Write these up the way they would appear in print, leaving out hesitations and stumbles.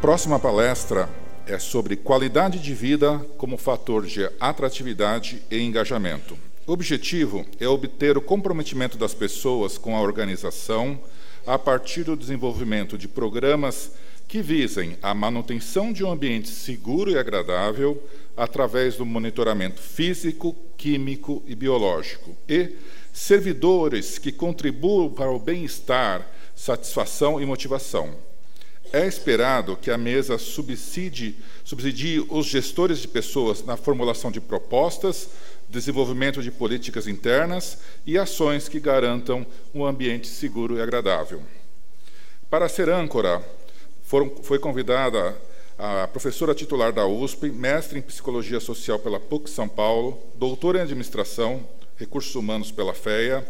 próxima palestra é sobre qualidade de vida como fator de atratividade e engajamento. O objetivo é obter o comprometimento das pessoas com a organização a partir do desenvolvimento de programas que visem a manutenção de um ambiente seguro e agradável através do monitoramento físico, químico e biológico, e servidores que contribuam para o bem-estar, satisfação e motivação. É esperado que a mesa subsidie os gestores de pessoas na formulação de propostas, desenvolvimento de políticas internas e ações que garantam um ambiente seguro e agradável. Para ser âncora, foi convidada a professora titular da USP, mestre em Psicologia Social pela PUC São Paulo, doutora em Administração, Recursos Humanos pela FEA,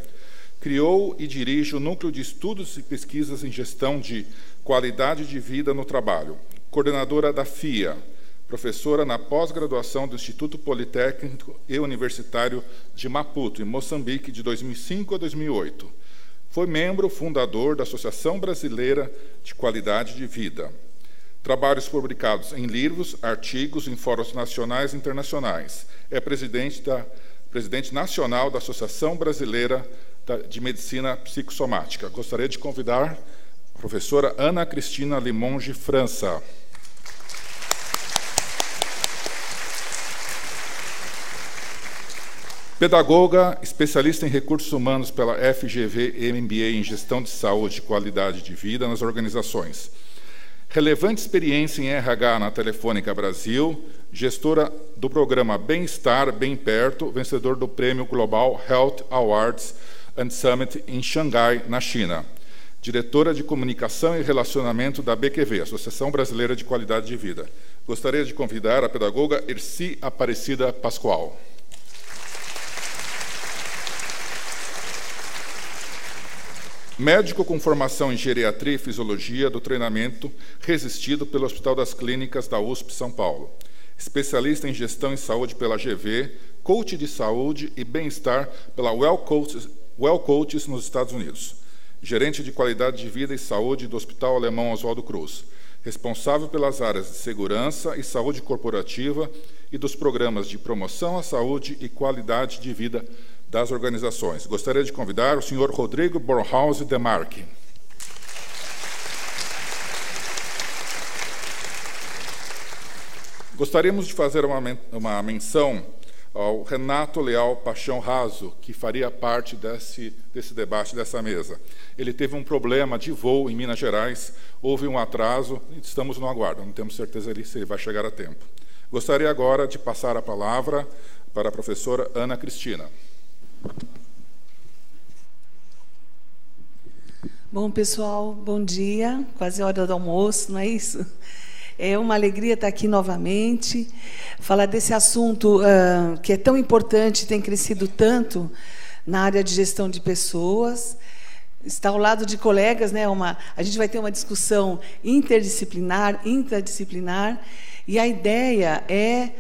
criou e dirige o Núcleo de Estudos e Pesquisas em Gestão de Qualidade de Vida no Trabalho, coordenadora da FIA, professora na pós-graduação do Instituto Politécnico e Universitário de Maputo, em Moçambique, de 2005 a 2008. Foi membro fundador da Associação Brasileira de Qualidade de Vida. Trabalhos publicados em livros, artigos, em fóruns nacionais e internacionais. É presidente nacional da Associação Brasileira de Medicina Psicossomática. Gostaria de convidar a professora Ana Cristina Limongi-França. Pedagoga, especialista em recursos humanos pela FGV e MBA em Gestão de Saúde e Qualidade de Vida nas organizações. Relevante experiência em RH na Telefônica Brasil, gestora do programa Bem-Estar Bem Perto, vencedor do Prêmio Global Health Awards and Summit em Xangai, na China. Diretora de Comunicação e Relacionamento da BQV, Associação Brasileira de Qualidade de Vida. Gostaria de convidar a pedagoga Ercy Aparecida Paschoal. Médico com formação em geriatria e fisiologia do treinamento resistido pelo Hospital das Clínicas da USP São Paulo. Especialista em gestão em saúde pela GV, coach de saúde e bem-estar pela Well Coaches nos Estados Unidos. Gerente de qualidade de vida e saúde do Hospital Alemão Oswaldo Cruz. Responsável pelas áreas de segurança e saúde corporativa e dos programas de promoção à saúde e qualidade de vida das organizações. Gostaria de convidar o senhor Rodrigo Bornhausen Demarch. Gostaríamos de fazer uma menção ao Renato Leal Paixão Raso, que faria parte desse debate, dessa mesa. Ele teve um problema de voo em Minas Gerais, houve um atraso, estamos no aguardo, não temos certeza se ele vai chegar a tempo. Gostaria agora de passar a palavra para a professora Ana Cristina. Bom, pessoal, bom dia. Quase hora do almoço, não é isso? É uma alegria estar aqui novamente, falar desse assunto que é tão importante, tem crescido tanto na área de gestão de pessoas. Estar ao lado de colegas, né? A gente vai ter uma discussão interdisciplinar, intradisciplinar, e a ideia é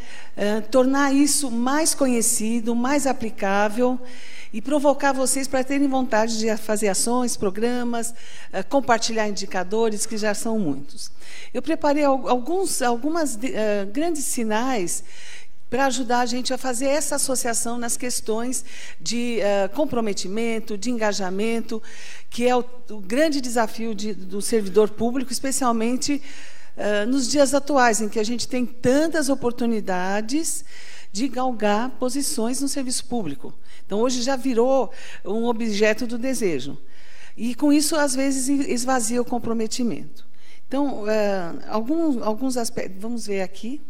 tornar isso mais conhecido, mais aplicável e provocar vocês para terem vontade de fazer ações, programas, compartilhar indicadores, que já são muitos. Eu preparei algumas grandes sinais para ajudar a gente a fazer essa associação nas questões de comprometimento, de engajamento, que é o grande desafio do servidor público, especialmente nos dias atuais, em que a gente tem tantas oportunidades de galgar posições no serviço público. Então, hoje já virou um objeto do desejo. E, com isso, às vezes, esvazia o comprometimento. Então, alguns aspectos... Vamos ver aqui.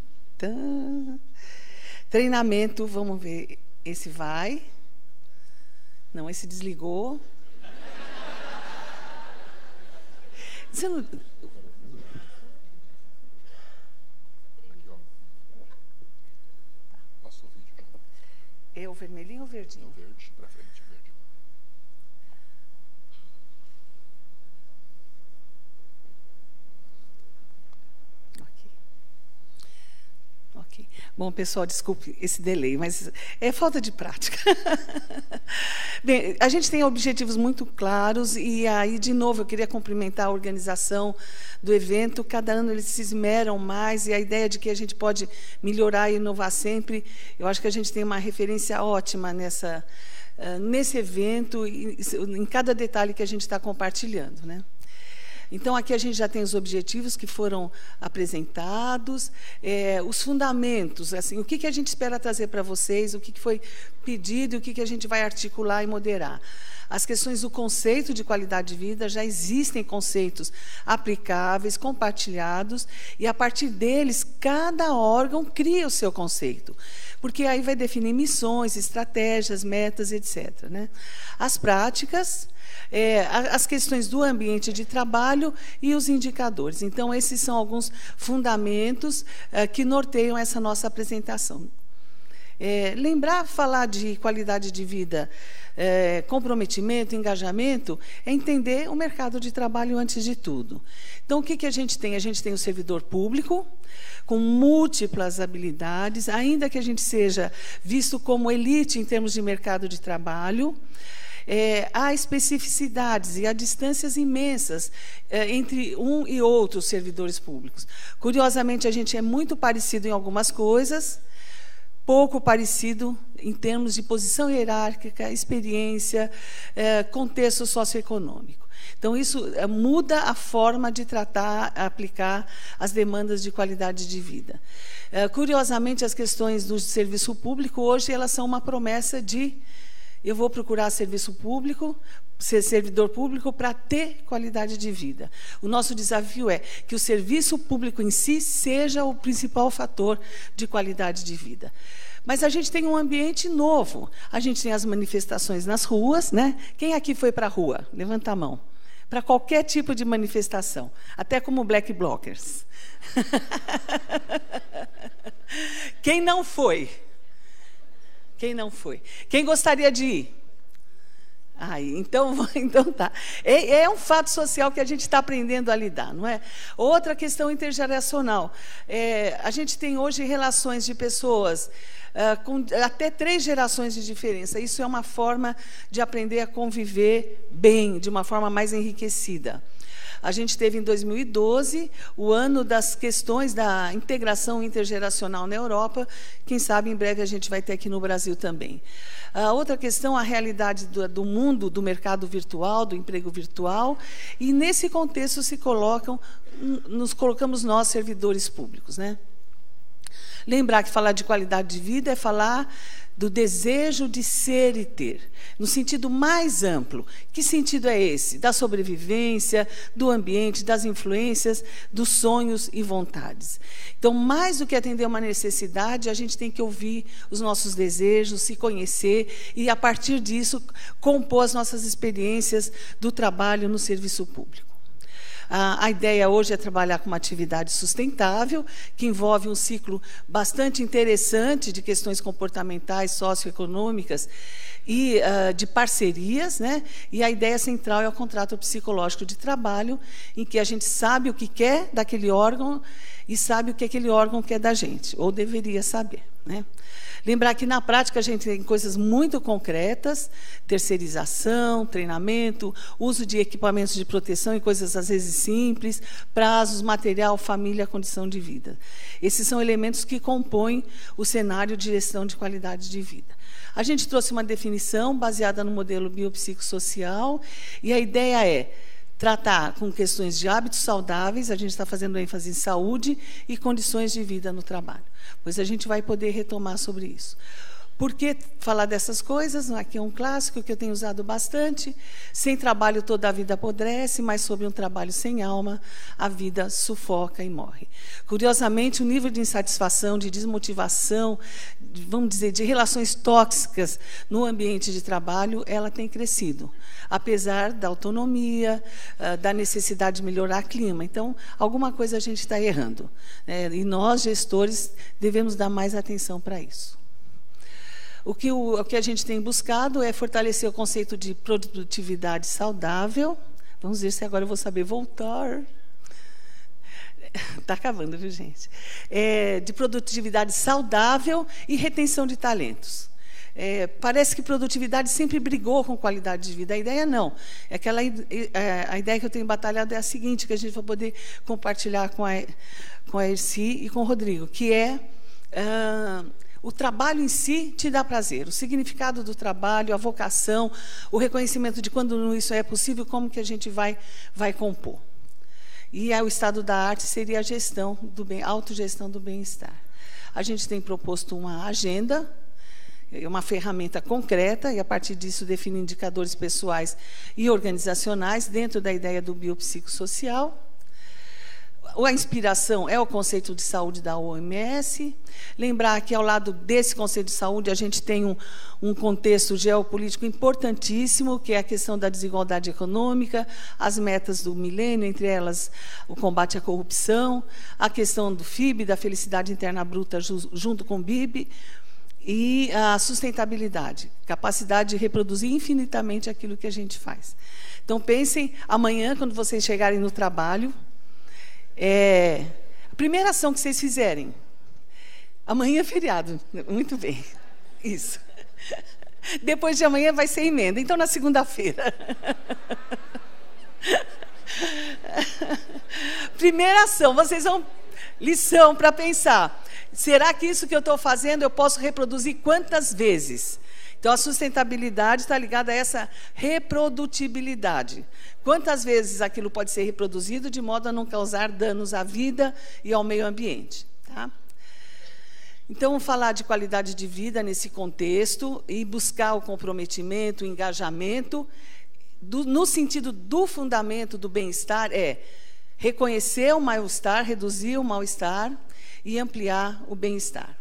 Treinamento, vamos ver. Esse vai. Não, esse desligou. Você não... É o vermelhinho ou o verdinho? O verde, para frente, verde. Ok. Ok. aqui. Bom, pessoal, desculpe esse delay, mas é falta de prática. Bem, a gente tem objetivos muito claros e aí, de novo, eu queria cumprimentar a organização do evento. Cada ano eles se esmeram mais e a ideia de que a gente pode melhorar e inovar sempre, eu acho que a gente tem uma referência ótima nesse evento, em cada detalhe que a gente está compartilhando, né? Então, aqui a gente já tem os objetivos que foram apresentados, os fundamentos, assim, o que a gente espera trazer para vocês, o que foi pedido e o que a gente vai articular e moderar. As questões do conceito de qualidade de vida, já existem conceitos aplicáveis, compartilhados, e a partir deles, cada órgão cria o seu conceito, porque aí vai definir missões, estratégias, metas, etc., né? As práticas... as questões do ambiente de trabalho e os indicadores. Então, esses são alguns fundamentos que norteiam essa nossa apresentação. Falar de qualidade de vida, comprometimento, engajamento, é entender o mercado de trabalho antes de tudo. Então, o que a gente tem? A gente tem o servidor público, com múltiplas habilidades, ainda que a gente seja visto como elite em termos de mercado de trabalho. Há especificidades e há distâncias imensas entre um e outro servidores públicos. Curiosamente, a gente é muito parecido em algumas coisas, pouco parecido em termos de posição hierárquica, experiência, contexto socioeconômico. Então, isso muda a forma de tratar, aplicar as demandas de qualidade de vida. Curiosamente, as questões do serviço público, hoje, elas são uma promessa de... eu vou procurar serviço público, ser servidor público para ter qualidade de vida. O nosso desafio é que o serviço público em si seja o principal fator de qualidade de vida. Mas a gente tem um ambiente novo. A gente tem as manifestações nas ruas, né? Quem aqui foi para a rua? Levanta a mão. Para qualquer tipo de manifestação, até como Black Blockers. Quem não foi? Quem não foi? Quem gostaria de ir? Então tá. É um fato social que a gente está aprendendo a lidar, não é? Outra questão intergeracional. A gente tem hoje relações de pessoas com até 3 gerações de diferença. Isso é uma forma de aprender a conviver bem, de uma forma mais enriquecida. A gente teve, em 2012, o ano das questões da integração intergeracional na Europa. Quem sabe, em breve, a gente vai ter aqui no Brasil também. A outra questão, a realidade do mundo, do mercado virtual, do emprego virtual. E, nesse contexto, nos colocamos nós, servidores públicos, né? Lembrar que falar de qualidade de vida é falar do desejo de ser e ter, no sentido mais amplo. Que sentido é esse? Da sobrevivência, do ambiente, das influências, dos sonhos e vontades. Então, mais do que atender uma necessidade, a gente tem que ouvir os nossos desejos, se conhecer e, a partir disso, compor as nossas experiências do trabalho no serviço público. A ideia hoje é trabalhar com uma atividade sustentável, que envolve um ciclo bastante interessante de questões comportamentais, socioeconômicas e de parcerias, né? E a ideia central é o contrato psicológico de trabalho, em que a gente sabe o que quer daquele órgão e sabe o que aquele órgão quer da gente, ou deveria saber, né? Lembrar que, na prática, a gente tem coisas muito concretas, terceirização, treinamento, uso de equipamentos de proteção e coisas, às vezes, simples, prazos, material, família, condição de vida. Esses são elementos que compõem o cenário de gestão de qualidade de vida. A gente trouxe uma definição baseada no modelo biopsicossocial, e a ideia é tratar com questões de hábitos saudáveis, a gente está fazendo ênfase em saúde e condições de vida no trabalho, pois a gente vai poder retomar sobre isso. Por que falar dessas coisas? Aqui é um clássico que eu tenho usado bastante. Sem trabalho toda a vida apodrece, mas sob um trabalho sem alma, a vida sufoca e morre. Curiosamente, o nível de insatisfação, de desmotivação, vamos dizer, de relações tóxicas no ambiente de trabalho, ela tem crescido, apesar da autonomia, da necessidade de melhorar o clima. Então, alguma coisa a gente está errando, né? E nós, gestores, devemos dar mais atenção para isso. O que a gente tem buscado é fortalecer o conceito de produtividade saudável. Vamos ver se agora eu vou saber voltar. Está acabando, viu, gente? De produtividade saudável e retenção de talentos. Parece que produtividade sempre brigou com qualidade de vida. A ideia não. A ideia que eu tenho batalhado é a seguinte, que a gente vai poder compartilhar com a Ercy e com o Rodrigo, que é... o trabalho em si te dá prazer, o significado do trabalho, a vocação, o reconhecimento de quando isso é possível, como que a gente vai compor. E o estado da arte seria a gestão do bem, a autogestão do bem-estar. A gente tem proposto uma agenda, uma ferramenta concreta, e a partir disso definir indicadores pessoais e organizacionais dentro da ideia do biopsicossocial. A inspiração é o conceito de saúde da OMS. Lembrar que, ao lado desse conceito de saúde, a gente tem um contexto geopolítico importantíssimo, que é a questão da desigualdade econômica, as metas do milênio, entre elas o combate à corrupção, a questão do FIB, da felicidade interna bruta, junto com o BIB, e a sustentabilidade, capacidade de reproduzir infinitamente aquilo que a gente faz. Então, pensem, amanhã, quando vocês chegarem no trabalho... a primeira ação que vocês fizerem, amanhã é feriado, muito bem, isso. Depois de amanhã vai ser emenda, então na segunda-feira. Primeira ação, vocês vão, lição para pensar, será que isso que eu estou fazendo eu posso reproduzir quantas vezes? Então, a sustentabilidade está ligada a essa reprodutibilidade. Quantas vezes aquilo pode ser reproduzido de modo a não causar danos à vida e ao meio ambiente, tá? Então, falar de qualidade de vida nesse contexto e buscar o comprometimento, o engajamento, no sentido do fundamento do bem-estar, é reconhecer o mal-estar, reduzir o mal-estar e ampliar o bem-estar.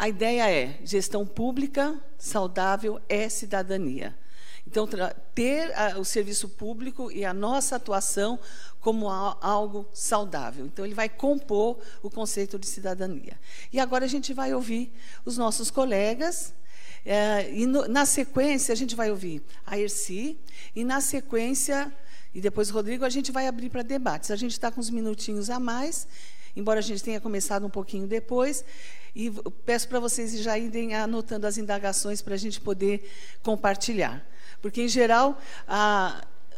A ideia é gestão pública, saudável, é cidadania. Então, ter o serviço público e a nossa atuação como algo saudável. Então, ele vai compor o conceito de cidadania. E agora a gente vai ouvir os nossos colegas, e na sequência a gente vai ouvir a Ercy, e na sequência, e depois o Rodrigo, a gente vai abrir para debates. A gente está com uns minutinhos a mais, embora a gente tenha começado um pouquinho depois, e peço para vocês já irem anotando as indagações para a gente poder compartilhar. Porque, em geral,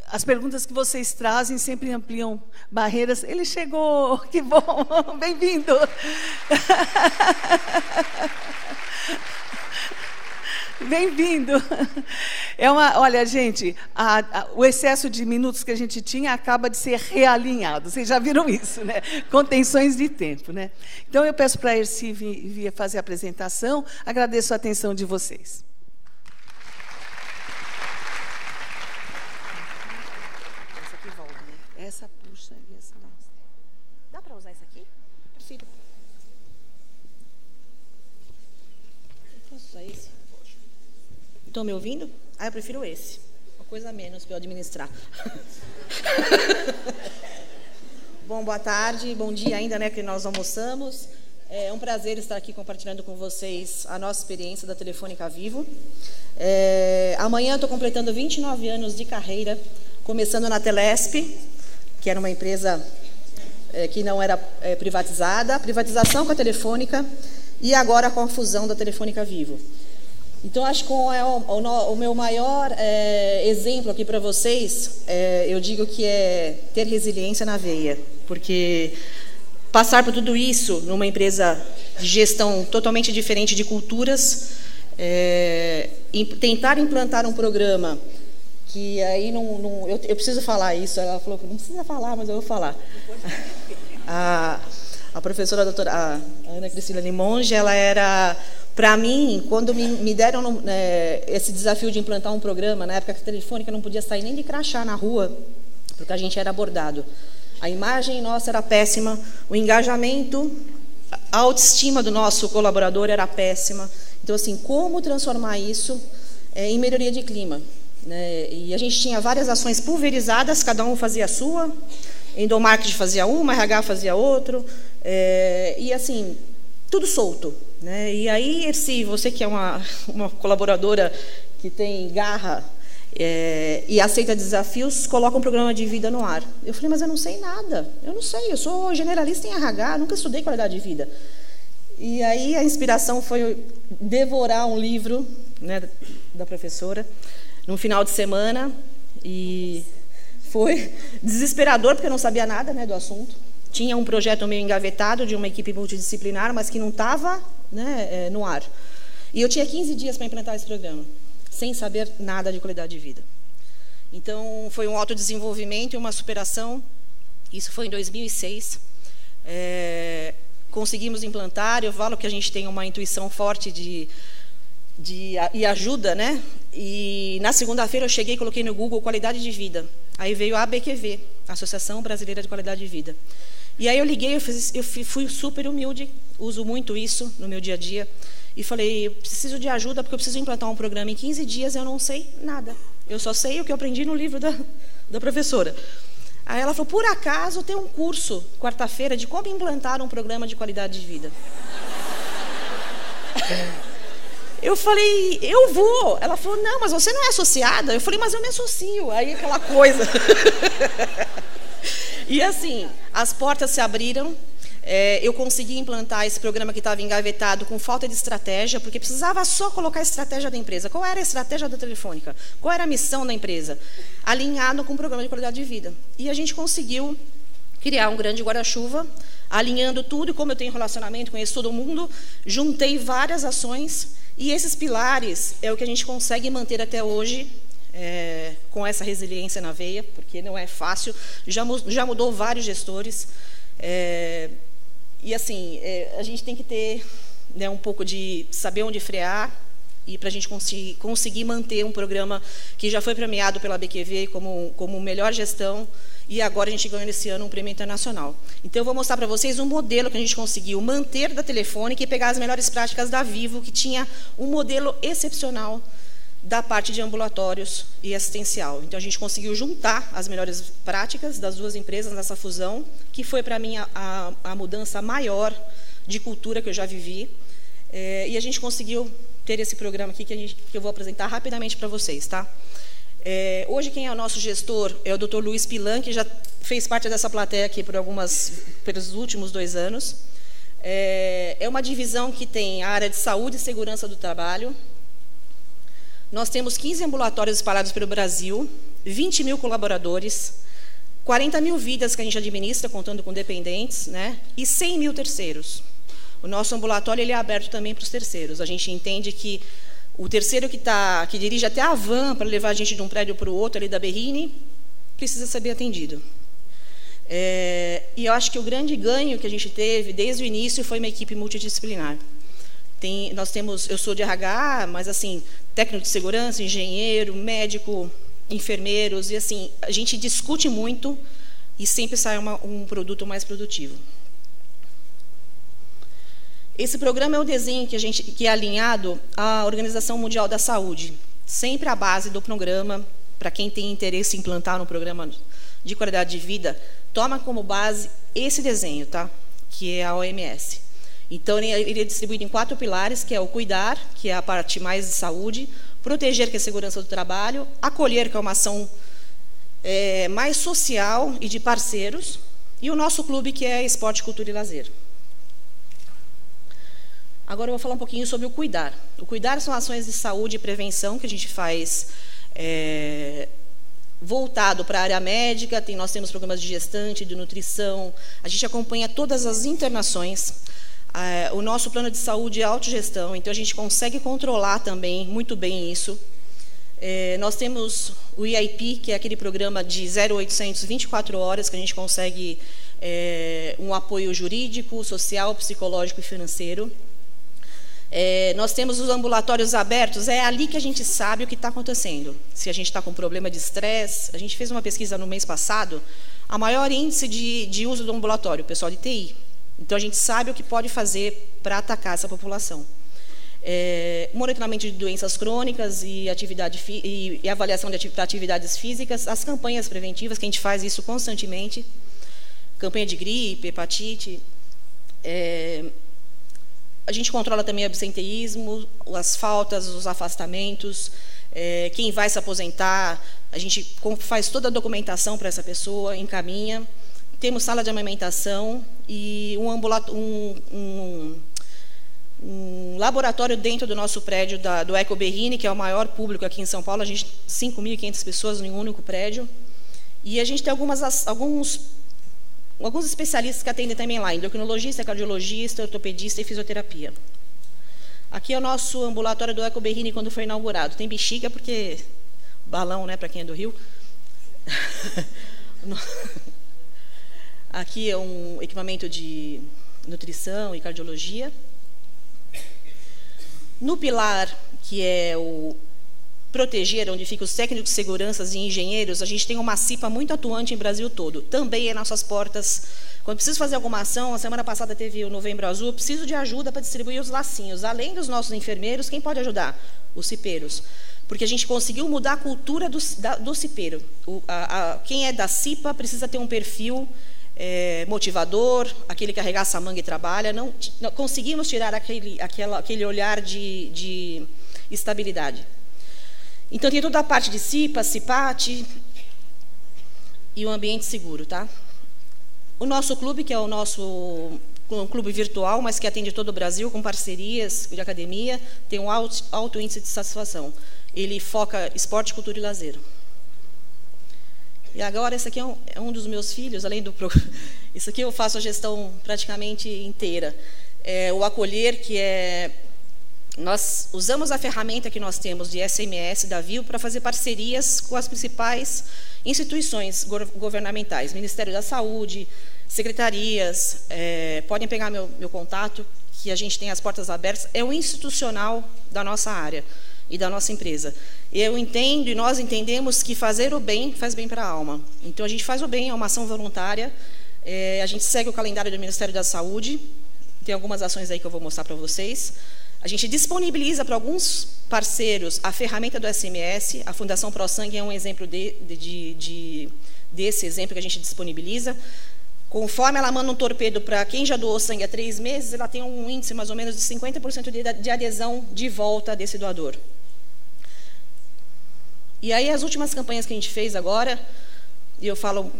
as perguntas que vocês trazem sempre ampliam barreiras. Ele chegou, que bom, bem-vindo. Bem-vindo. Olha, gente, o excesso de minutos que a gente tinha acaba de ser realinhado. Vocês já viram isso, né? Contenções de tempo, né? Então, eu peço para a Ercy vir fazer a apresentação. Agradeço a atenção de vocês. Essa aqui volta, né? Essa puxa e essa não. Dá para usar essa aqui? Prefiro. Eu posso usar esse? Estão me ouvindo? Eu prefiro esse. Uma coisa menos para eu administrar. Bom, boa tarde, bom dia ainda, né, que nós almoçamos. É um prazer estar aqui compartilhando com vocês a nossa experiência da Telefônica Vivo. Amanhã eu estou completando 29 anos de carreira, começando na Telesp, que era uma empresa que não era privatizada, privatização com a Telefônica e agora com a fusão da Telefônica Vivo. Então, acho que o meu maior exemplo aqui para vocês, eu digo que é ter resiliência na veia, porque passar por tudo isso numa empresa de gestão totalmente diferente de culturas, tentar implantar um programa que aí eu preciso falar isso, ela falou que não precisa falar, mas eu vou falar. A professora, a doutora Ana Cristina Limongi, ela era... Para mim, quando me deram esse desafio de implantar um programa, na época que a Telefônica não podia sair nem de crachá na rua, porque a gente era abordado. A imagem nossa era péssima, o engajamento, a autoestima do nosso colaborador era péssima. Então, assim, como transformar isso em melhoria de clima? Né? E a gente tinha várias ações pulverizadas, cada um fazia a sua, endomarketing fazia uma, RH fazia outro, e assim, tudo solto. Né? E aí, Ercy, você que é uma colaboradora que tem garra e aceita desafios, coloca um programa de vida no ar. Eu falei, mas eu não sei nada, eu não sei, eu sou generalista em RH, nunca estudei qualidade de vida. E aí a inspiração foi devorar um livro, né, da professora, num final de semana, e foi desesperador, porque eu não sabia nada, né, do assunto. Tinha um projeto meio engavetado de uma equipe multidisciplinar, mas que não estava, né, no ar. E eu tinha 15 dias para implantar esse programa, sem saber nada de qualidade de vida. Então, foi um autodesenvolvimento e uma superação. Isso foi em 2006. Conseguimos implantar. Eu falo que a gente tem uma intuição forte e ajuda, né? E na segunda-feira eu cheguei e coloquei no Google qualidade de vida. Aí veio a ABQV, Associação Brasileira de Qualidade de Vida. E aí eu liguei, eu fui super humilde, uso muito isso no meu dia a dia, e falei, eu preciso de ajuda porque eu preciso implantar um programa em 15 dias, eu não sei nada. Eu só sei o que eu aprendi no livro da professora. Aí ela falou, por acaso tem um curso, quarta-feira, de como implantar um programa de qualidade de vida. Eu falei, eu vou. Ela falou, não, mas você não é associada? Eu falei, mas eu me associo. Aí aquela coisa. E assim, as portas se abriram. Eu consegui implantar esse programa que estava engavetado com falta de estratégia, porque precisava só colocar a estratégia da empresa. Qual era a estratégia da Telefônica? Qual era a missão da empresa? Alinhado com o programa de qualidade de vida. E a gente conseguiu criar um grande guarda-chuva, alinhando tudo, e como eu tenho relacionamento, conheço todo mundo, juntei várias ações. E esses pilares é o que a gente consegue manter até hoje, com essa resiliência na veia, porque não é fácil. Já mudou vários gestores. E assim, a gente tem que ter, né, um pouco de saber onde frear, e para a gente conseguir manter um programa que já foi premiado pela BQV como melhor gestão, e agora a gente ganhou esse ano um prêmio internacional. Então eu vou mostrar para vocês um modelo que a gente conseguiu manter da Telefônica e pegar as melhores práticas da Vivo, que tinha um modelo excepcional da parte de ambulatórios e assistencial. Então a gente conseguiu juntar as melhores práticas das duas empresas nessa fusão, que foi para mim a mudança maior de cultura que eu já vivi, e a gente conseguiu ter esse programa aqui que eu vou apresentar rapidamente para vocês, tá? Hoje quem é o nosso gestor é o Dr. Luiz Pilan, que já fez parte dessa plateia aqui pelos últimos 2 anos. É uma divisão que tem a área de saúde e segurança do trabalho. Nós temos 15 ambulatórios espalhados pelo Brasil, 20 mil colaboradores, 40 mil vidas que a gente administra, contando com dependentes, né? E 100 mil terceiros. O nosso ambulatório, ele é aberto também para os terceiros. A gente entende que o terceiro que dirige até a van para levar a gente de um prédio para o outro, ali da Berrini, precisa ser bem atendido. E eu acho que o grande ganho que a gente teve desde o início foi uma equipe multidisciplinar. Eu sou de RH, mas assim, técnico de segurança, engenheiro, médico, enfermeiros, e assim, a gente discute muito e sempre sai um produto mais produtivo. Esse programa é o desenho que é alinhado à Organização Mundial da Saúde. Sempre a base do programa, para quem tem interesse em implantar um programa de qualidade de vida, toma como base esse desenho, tá? Que é a OMS. Então, ele é distribuído em 4 pilares, que é o cuidar, que é a parte mais de saúde, proteger, que é a segurança do trabalho, acolher, que é uma ação mais social e de parceiros, e o nosso clube, que é esporte, cultura e lazer. Agora eu vou falar um pouquinho sobre o cuidar. O cuidar são ações de saúde e prevenção que a gente faz voltado para a área médica. Nós temos programas de gestante, de nutrição, a gente acompanha todas as internações. O nosso plano de saúde é autogestão, então a gente consegue controlar também muito bem isso. Nós temos o IAP, que é aquele programa de 0800, 24 horas, que a gente consegue um apoio jurídico, social, psicológico e financeiro. Nós temos os ambulatórios abertos, é ali que a gente sabe o que está acontecendo. Se a gente está com problema de estresse, a gente fez uma pesquisa no mês passado, a maior índice de uso do ambulatório, o pessoal de TI. Então, a gente sabe o que pode fazer para atacar essa população. Monitoramento de doenças crônicas e avaliação de atividades físicas, as campanhas preventivas, que a gente faz isso constantemente, campanha de gripe, hepatite. A gente controla também o absenteísmo, as faltas, os afastamentos, quem vai se aposentar, a gente faz toda a documentação para essa pessoa, encaminha. Temos sala de amamentação e um laboratório dentro do nosso prédio do Ecoberrini, que é o maior público aqui em São Paulo. A gente 5.500 pessoas em um único prédio. E a gente tem alguns especialistas que atendem também lá, endocrinologista, cardiologista, ortopedista e fisioterapia. Aqui é o nosso ambulatório do Ecoberrini quando foi inaugurado. Tem bexiga porque balão, né, para quem é do Rio. Aqui é um equipamento de nutrição e cardiologia. No pilar, que é o proteger, onde ficam os técnicos, seguranças e engenheiros, a gente tem uma CIPA muito atuante em Brasil todo. Também é nossas portas. Quando preciso fazer alguma ação, a semana passada teve o Novembro Azul, preciso de ajuda para distribuir os lacinhos. Além dos nossos enfermeiros, quem pode ajudar? Os cipeiros. Porque a gente conseguiu mudar a cultura do cipeiro. Quem é da CIPA precisa ter um perfil motivador, aquele que arregaça a manga e trabalha. Não conseguimos tirar aquele olhar de estabilidade. Então, tem toda a parte de CIPA, CIPAT e o ambiente seguro, tá? O nosso clube, que é o nosso clube virtual, mas que atende todo o Brasil, com parcerias de academia, tem um alto índice de satisfação. Ele foca esporte, cultura e lazer. E agora, esse aqui é um dos meus filhos, além do... Isso aqui eu faço a gestão praticamente inteira. O acolher, que é... Nós usamos a ferramenta que nós temos de SMS da Vivo para fazer parcerias com as principais instituições governamentais, Ministério da Saúde, secretarias, podem pegar meu contato, que a gente tem as portas abertas, é o institucional da nossa área e da nossa empresa. Eu entendo e nós entendemos que fazer o bem faz bem para a alma. Então, a gente faz o bem, é uma ação voluntária, a gente segue o calendário do Ministério da Saúde, tem algumas ações aí que eu vou mostrar para vocês. A gente disponibiliza para alguns parceiros a ferramenta do SMS, a Fundação ProSangue é um exemplo desse exemplo que a gente disponibiliza. Conforme ela manda um torpedo para quem já doou sangue há 3 meses, ela tem um índice mais ou menos de 50% de adesão de volta desse doador. E aí as últimas campanhas que a gente fez agora, e eu falo...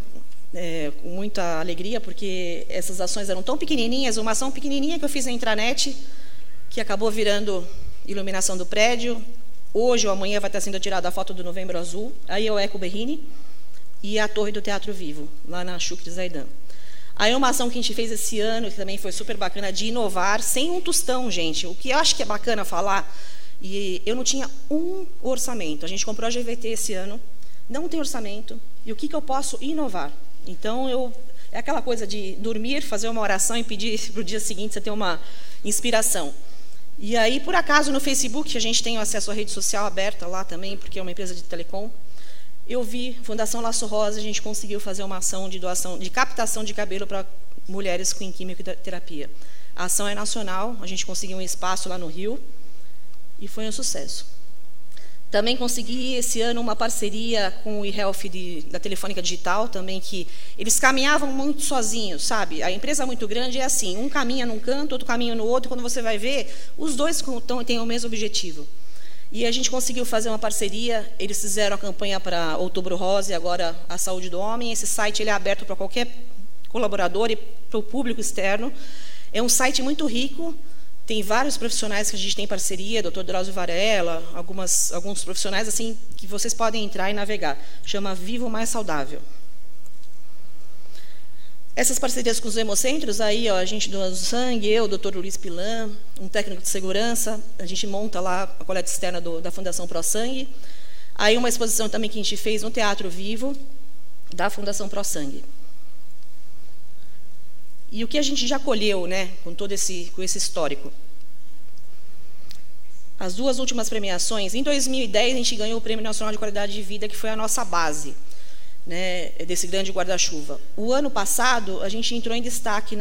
com muita alegria, porque essas ações eram tão pequenininhas, uma ação pequenininha que eu fiz na intranet, que acabou virando iluminação do prédio. Hoje ou amanhã vai estar sendo tirada a foto do Novembro Azul. Aí é o Ecoberrini e a torre do Teatro Vivo, lá na Chucre Zaidan. Aí uma ação que a gente fez esse ano, que também foi super bacana, de inovar, sem um tostão, gente. O que eu acho que é bacana falar, e eu não tinha um orçamento. A gente comprou a GVT esse ano, não tem orçamento. E o que eu posso inovar? Então, é aquela coisa de dormir, fazer uma oração e pedir para o dia seguinte você ter uma inspiração. E aí, por acaso, no Facebook, a gente tem acesso à rede social aberta lá também, porque é uma empresa de telecom, eu vi, Fundação Laço Rosa, a gente conseguiu fazer uma ação de doação, de captação de cabelo para mulheres com quimioterapia. A ação é nacional, a gente conseguiu um espaço lá no Rio e foi um sucesso. Também consegui, esse ano, uma parceria com o eHealth da Telefônica Digital, também que eles caminhavam muito sozinhos, sabe? A empresa muito grande é assim, um caminha num canto, outro caminha no outro, quando você vai ver, os dois têm o mesmo objetivo. E a gente conseguiu fazer uma parceria, eles fizeram a campanha para Outubro Rosa e agora a Saúde do Homem. Esse site ele é aberto para qualquer colaborador e para o público externo. É um site muito rico. Tem vários profissionais que a gente tem parceria, Dr. Drauzio Varela, alguns profissionais assim que vocês podem entrar e navegar. Chama Vivo Mais Saudável. Essas parcerias com os hemocentros, aí ó, a gente doa sangue, eu, Dr. Luiz Pilan, um técnico de segurança, a gente monta lá a coleta externa da Fundação ProSangue. Aí uma exposição também que a gente fez no Teatro Vivo, da Fundação ProSangue. E o que a gente já colheu, né, com todo esse histórico? As duas últimas premiações, em 2010 a gente ganhou o Prêmio Nacional de Qualidade de Vida, que foi a nossa base, né, desse grande guarda-chuva. O ano passado, a gente entrou em destaque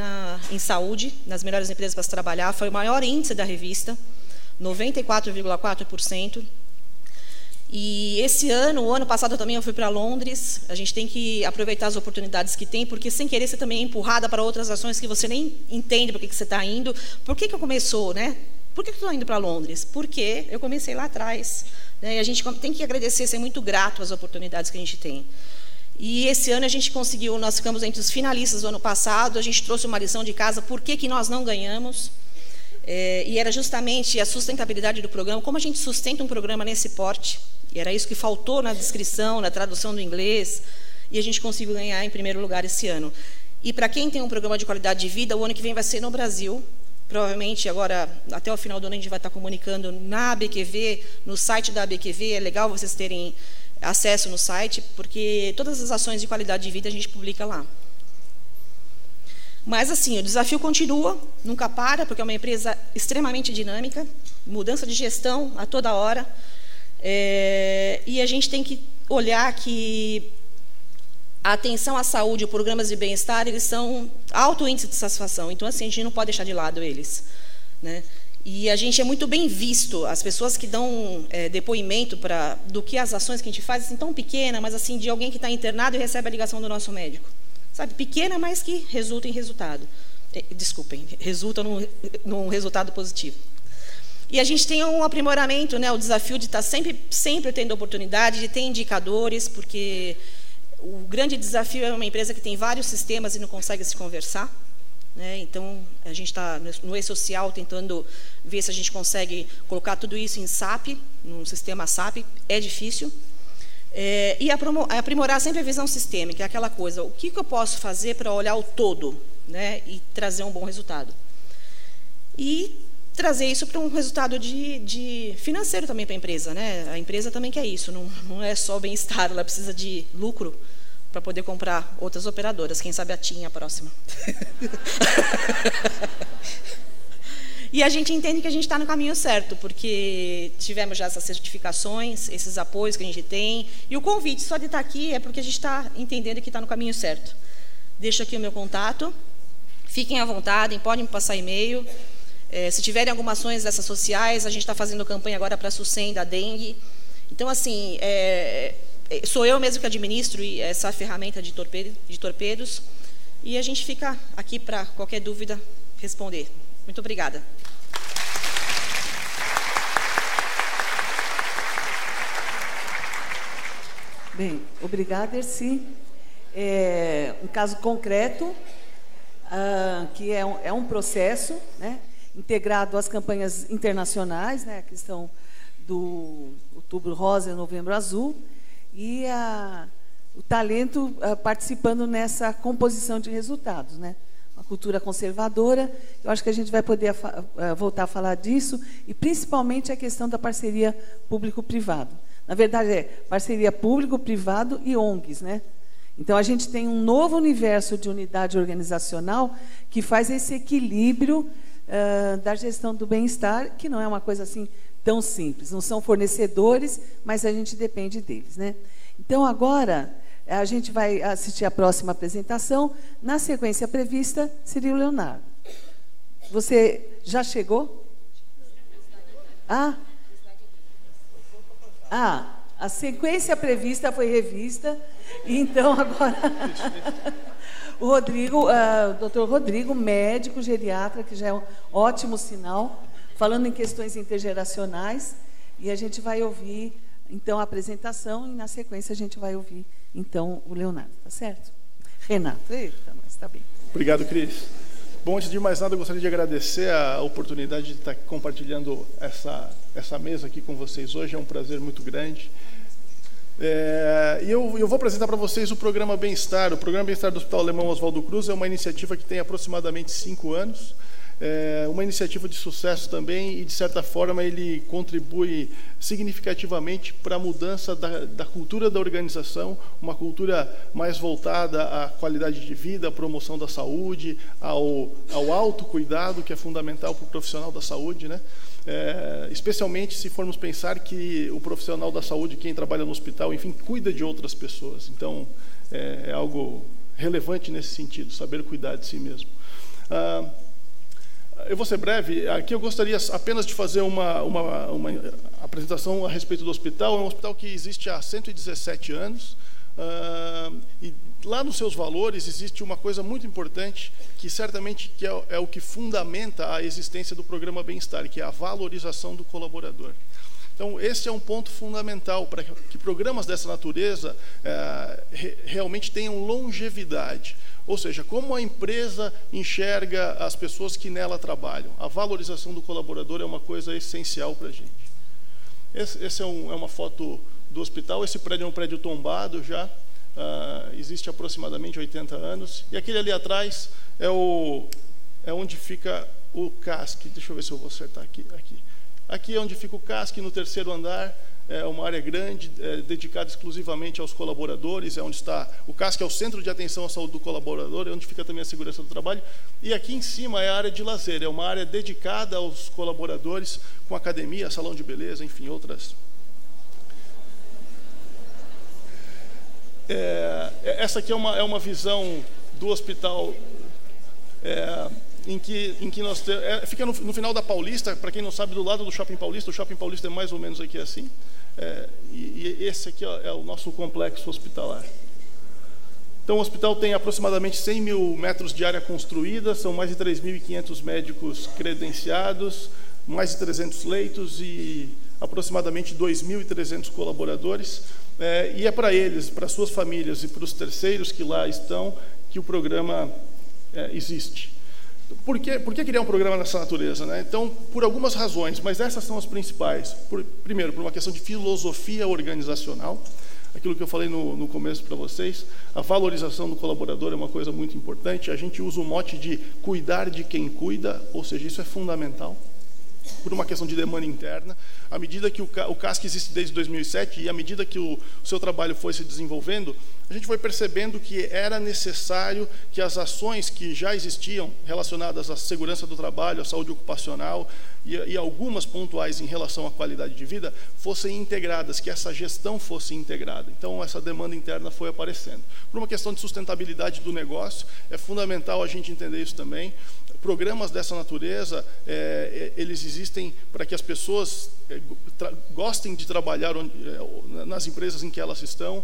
em saúde, nas melhores empresas para se trabalhar, foi o maior índice da revista, 94,4%. E esse ano, o ano passado também eu fui para Londres, a gente tem que aproveitar as oportunidades que tem, porque sem querer você também é empurrada para outras ações que você nem entende por que você está indo. Por que eu comecei, né? Por que eu estou indo para Londres? Porque eu comecei lá atrás, E a gente tem que agradecer, ser muito grato às oportunidades que a gente tem. E esse ano a gente conseguiu, nós ficamos entre os finalistas do ano passado, a gente trouxe uma lição de casa, por que nós não ganhamos? E era justamente a sustentabilidade do programa, como a gente sustenta um programa nesse porte, e era isso que faltou na descrição, na tradução do inglês, e a gente conseguiu ganhar em primeiro lugar esse ano. E para quem tem um programa de qualidade de vida, o ano que vem vai ser no Brasil, provavelmente agora, até o final do ano, a gente vai estar comunicando na ABQV, no site da ABQV, é legal vocês terem acesso no site, porque todas as ações de qualidade de vida a gente publica lá. Mas, assim, o desafio continua, nunca para, porque é uma empresa extremamente dinâmica, mudança de gestão a toda hora, e a gente tem que olhar que a atenção à saúde, os programas de bem-estar, eles são alto índice de satisfação. Então, assim, a gente não pode deixar de lado eles, né? E a gente é muito bem visto. As pessoas que dão depoimento do que as ações que a gente faz, assim, tão pequena, mas assim, de alguém que está internado e recebe a ligação do nosso médico. Sabe, pequena, mas que resulta em resultado. Desculpem, resulta num resultado positivo. E a gente tem um aprimoramento, né? O desafio de estar sempre tendo oportunidade, de ter indicadores, porque o grande desafio é uma empresa que tem vários sistemas e não consegue se conversar, né? Então, a gente está no E-Social tentando ver se a gente consegue colocar tudo isso em SAP, num sistema SAP, é difícil. E aprimorar sempre a visão sistêmica, é aquela coisa, o que eu posso fazer para olhar o todo, né, e trazer um bom resultado. E trazer isso para um resultado de financeiro também para a empresa, né? A empresa também quer isso, não é só bem-estar, ela precisa de lucro para poder comprar outras operadoras, quem sabe a TIM é a próxima. E a gente entende que a gente está no caminho certo, porque tivemos já essas certificações, esses apoios que a gente tem, e o convite só de estar aqui é porque a gente está entendendo que está no caminho certo. Deixo aqui o meu contato, fiquem à vontade, podem me passar e-mail. Se tiverem algumas ações dessas sociais, a gente está fazendo campanha agora para a SUSEM da dengue. Então, assim, sou eu mesmo que administro essa ferramenta de torpedos. E a gente fica aqui para qualquer dúvida responder. Muito obrigada. Bem, obrigada, Ercy. Um caso concreto, que é um processo, né, integrado às campanhas internacionais, né, a questão do Outubro Rosa e Novembro Azul, e o talento participando nessa composição de resultados, né? Uma cultura conservadora, eu acho que a gente vai poder voltar a falar disso, e principalmente a questão da parceria público-privado. Na verdade, é parceria público-privado e ONGs, né? Então, a gente tem um novo universo de unidade organizacional que faz esse equilíbrio da gestão do bem-estar, que não é uma coisa assim tão simples. Não são fornecedores, mas a gente depende deles, né? Então, agora, a gente vai assistir a próxima apresentação. Na sequência prevista, seria o Leonardo. Você já chegou? A sequência prevista foi revista, então agora... O Rodrigo, Dr. Rodrigo, médico geriatra, que já é um ótimo sinal, falando em questões intergeracionais, e a gente vai ouvir, então, a apresentação, e na sequência a gente vai ouvir, então, o Leonardo, tá certo? Renato, eita, mas tá bem. Obrigado, Cris. Bom, antes de mais nada, eu gostaria de agradecer a oportunidade de estar compartilhando essa mesa aqui com vocês hoje, é um prazer muito grande. E eu vou apresentar para vocês o Programa Bem-Estar. O Programa Bem-Estar do Hospital Alemão Oswaldo Cruz é uma iniciativa que tem aproximadamente 5 anos, uma iniciativa de sucesso também, e de certa forma ele contribui significativamente para a mudança da cultura da organização, uma cultura mais voltada à qualidade de vida, à promoção da saúde, ao autocuidado, que é fundamental para o profissional da saúde, né? Especialmente se formos pensar que o profissional da saúde, quem trabalha no hospital, enfim, cuida de outras pessoas. Então, é algo relevante nesse sentido, saber cuidar de si mesmo. Eu vou ser breve. Aqui eu gostaria apenas de fazer uma apresentação a respeito do hospital. É um hospital que existe há 117 anos. E lá nos seus valores existe uma coisa muito importante, que certamente que é o que fundamenta a existência do Programa Bem-Estar, que é a valorização do colaborador. Então, esse é um ponto fundamental para que programas dessa natureza realmente tenham longevidade. Ou seja, como a empresa enxerga as pessoas que nela trabalham. A valorização do colaborador é uma coisa essencial para a gente. Essa é uma foto do hospital. Esse prédio é um prédio tombado já. Existe aproximadamente 80 anos. E aquele ali atrás é onde fica o CASC. Deixa eu ver se eu vou acertar aqui. Aqui é onde fica o CASC, no terceiro andar. É uma área grande, dedicada exclusivamente aos colaboradores, é onde está o CASC, é o Centro de Atenção à Saúde do Colaborador, é onde fica também a segurança do trabalho. E aqui em cima é a área de lazer, é uma área dedicada aos colaboradores, com academia, salão de beleza, enfim, outras. Essa aqui é uma visão do hospital em que nós temos... Fica no final da Paulista, para quem não sabe, do lado do Shopping Paulista. O Shopping Paulista é mais ou menos aqui assim. E esse aqui é o nosso complexo hospitalar. Então, o hospital tem aproximadamente 100 mil metros de área construída, são mais de 3.500 médicos credenciados, mais de 300 leitos e aproximadamente 2.300 colaboradores. E é para eles, para suas famílias e para os terceiros que lá estão, que o programa existe. Por que criar um programa dessa natureza, né? Então, por algumas razões, mas essas são as principais. Primeiro, por uma questão de filosofia organizacional, aquilo que eu falei no começo para vocês, a valorização do colaborador é uma coisa muito importante. A gente usa o mote de cuidar de quem cuida, ou seja, isso é fundamental. Por uma questão de demanda interna, à medida que o CASC existe desde 2007 e à medida que o seu trabalho foi se desenvolvendo, a gente foi percebendo que era necessário que as ações que já existiam relacionadas à segurança do trabalho, à saúde ocupacional e algumas pontuais em relação à qualidade de vida fossem integradas, que essa gestão fosse integrada. Então, essa demanda interna foi aparecendo. Por uma questão de sustentabilidade do negócio, é fundamental a gente entender isso também. Programas dessa natureza, eles existem para que as pessoas gostem de trabalhar nas empresas em que elas estão,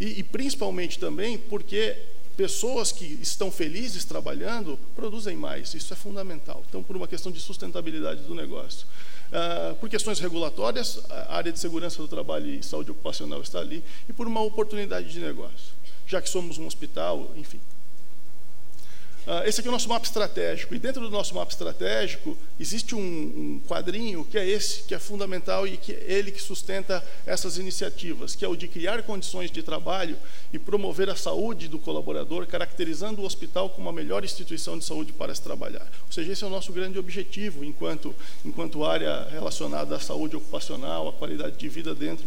e principalmente também porque pessoas que estão felizes trabalhando produzem mais, isso é fundamental. Então, por uma questão de sustentabilidade do negócio. Por questões regulatórias, a área de segurança do trabalho e saúde ocupacional está ali, e por uma oportunidade de negócio, já que somos um hospital, enfim. Esse aqui é o nosso mapa estratégico, e dentro do nosso mapa estratégico existe um quadrinho que é esse, que é fundamental e que ele que sustenta essas iniciativas, que é o de criar condições de trabalho e promover a saúde do colaborador, caracterizando o hospital como a melhor instituição de saúde para se trabalhar. Ou seja, esse é o nosso grande objetivo enquanto área relacionada à saúde ocupacional, à qualidade de vida dentro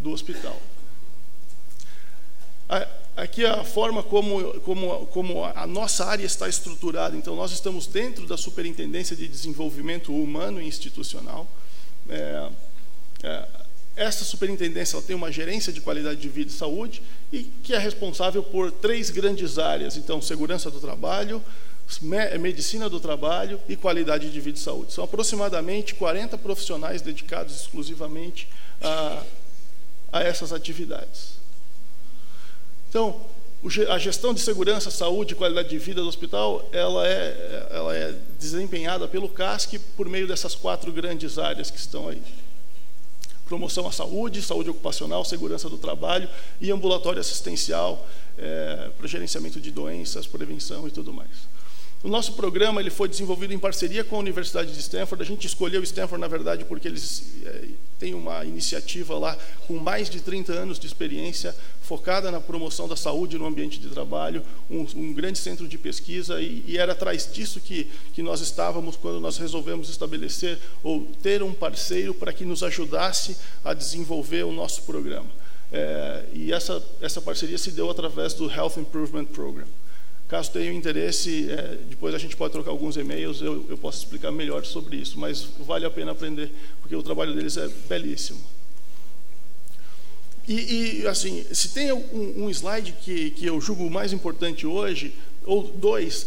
do hospital. Aqui é a forma como a nossa área está estruturada. Então, nós estamos dentro da Superintendência de Desenvolvimento Humano e Institucional. Essa superintendência ela tem uma gerência de qualidade de vida e saúde e que é responsável por 3 grandes áreas. Então, segurança do trabalho, medicina do trabalho e qualidade de vida e saúde. São aproximadamente 40 profissionais dedicados exclusivamente a essas atividades. Então, a gestão de segurança, saúde e qualidade de vida do hospital, ela é desempenhada pelo CASC por meio dessas 4 grandes áreas que estão aí. Promoção à saúde, saúde ocupacional, segurança do trabalho e ambulatório assistencial, para gerenciamento de doenças, prevenção e tudo mais. O nosso programa ele foi desenvolvido em parceria com a Universidade de Stanford. A gente escolheu Stanford, na verdade, porque eles têm uma iniciativa lá com mais de 30 anos de experiência focada na promoção da saúde no ambiente de trabalho, um grande centro de pesquisa, e era atrás disso que nós estávamos quando nós resolvemos estabelecer ou ter um parceiro para que nos ajudasse a desenvolver o nosso programa. E essa parceria se deu através do Health Improvement Program. Caso tenha interesse, depois a gente pode trocar alguns e-mails, eu posso explicar melhor sobre isso, mas vale a pena aprender, porque o trabalho deles é belíssimo. E assim, se tem um slide que eu julgo o mais importante hoje, ou 2,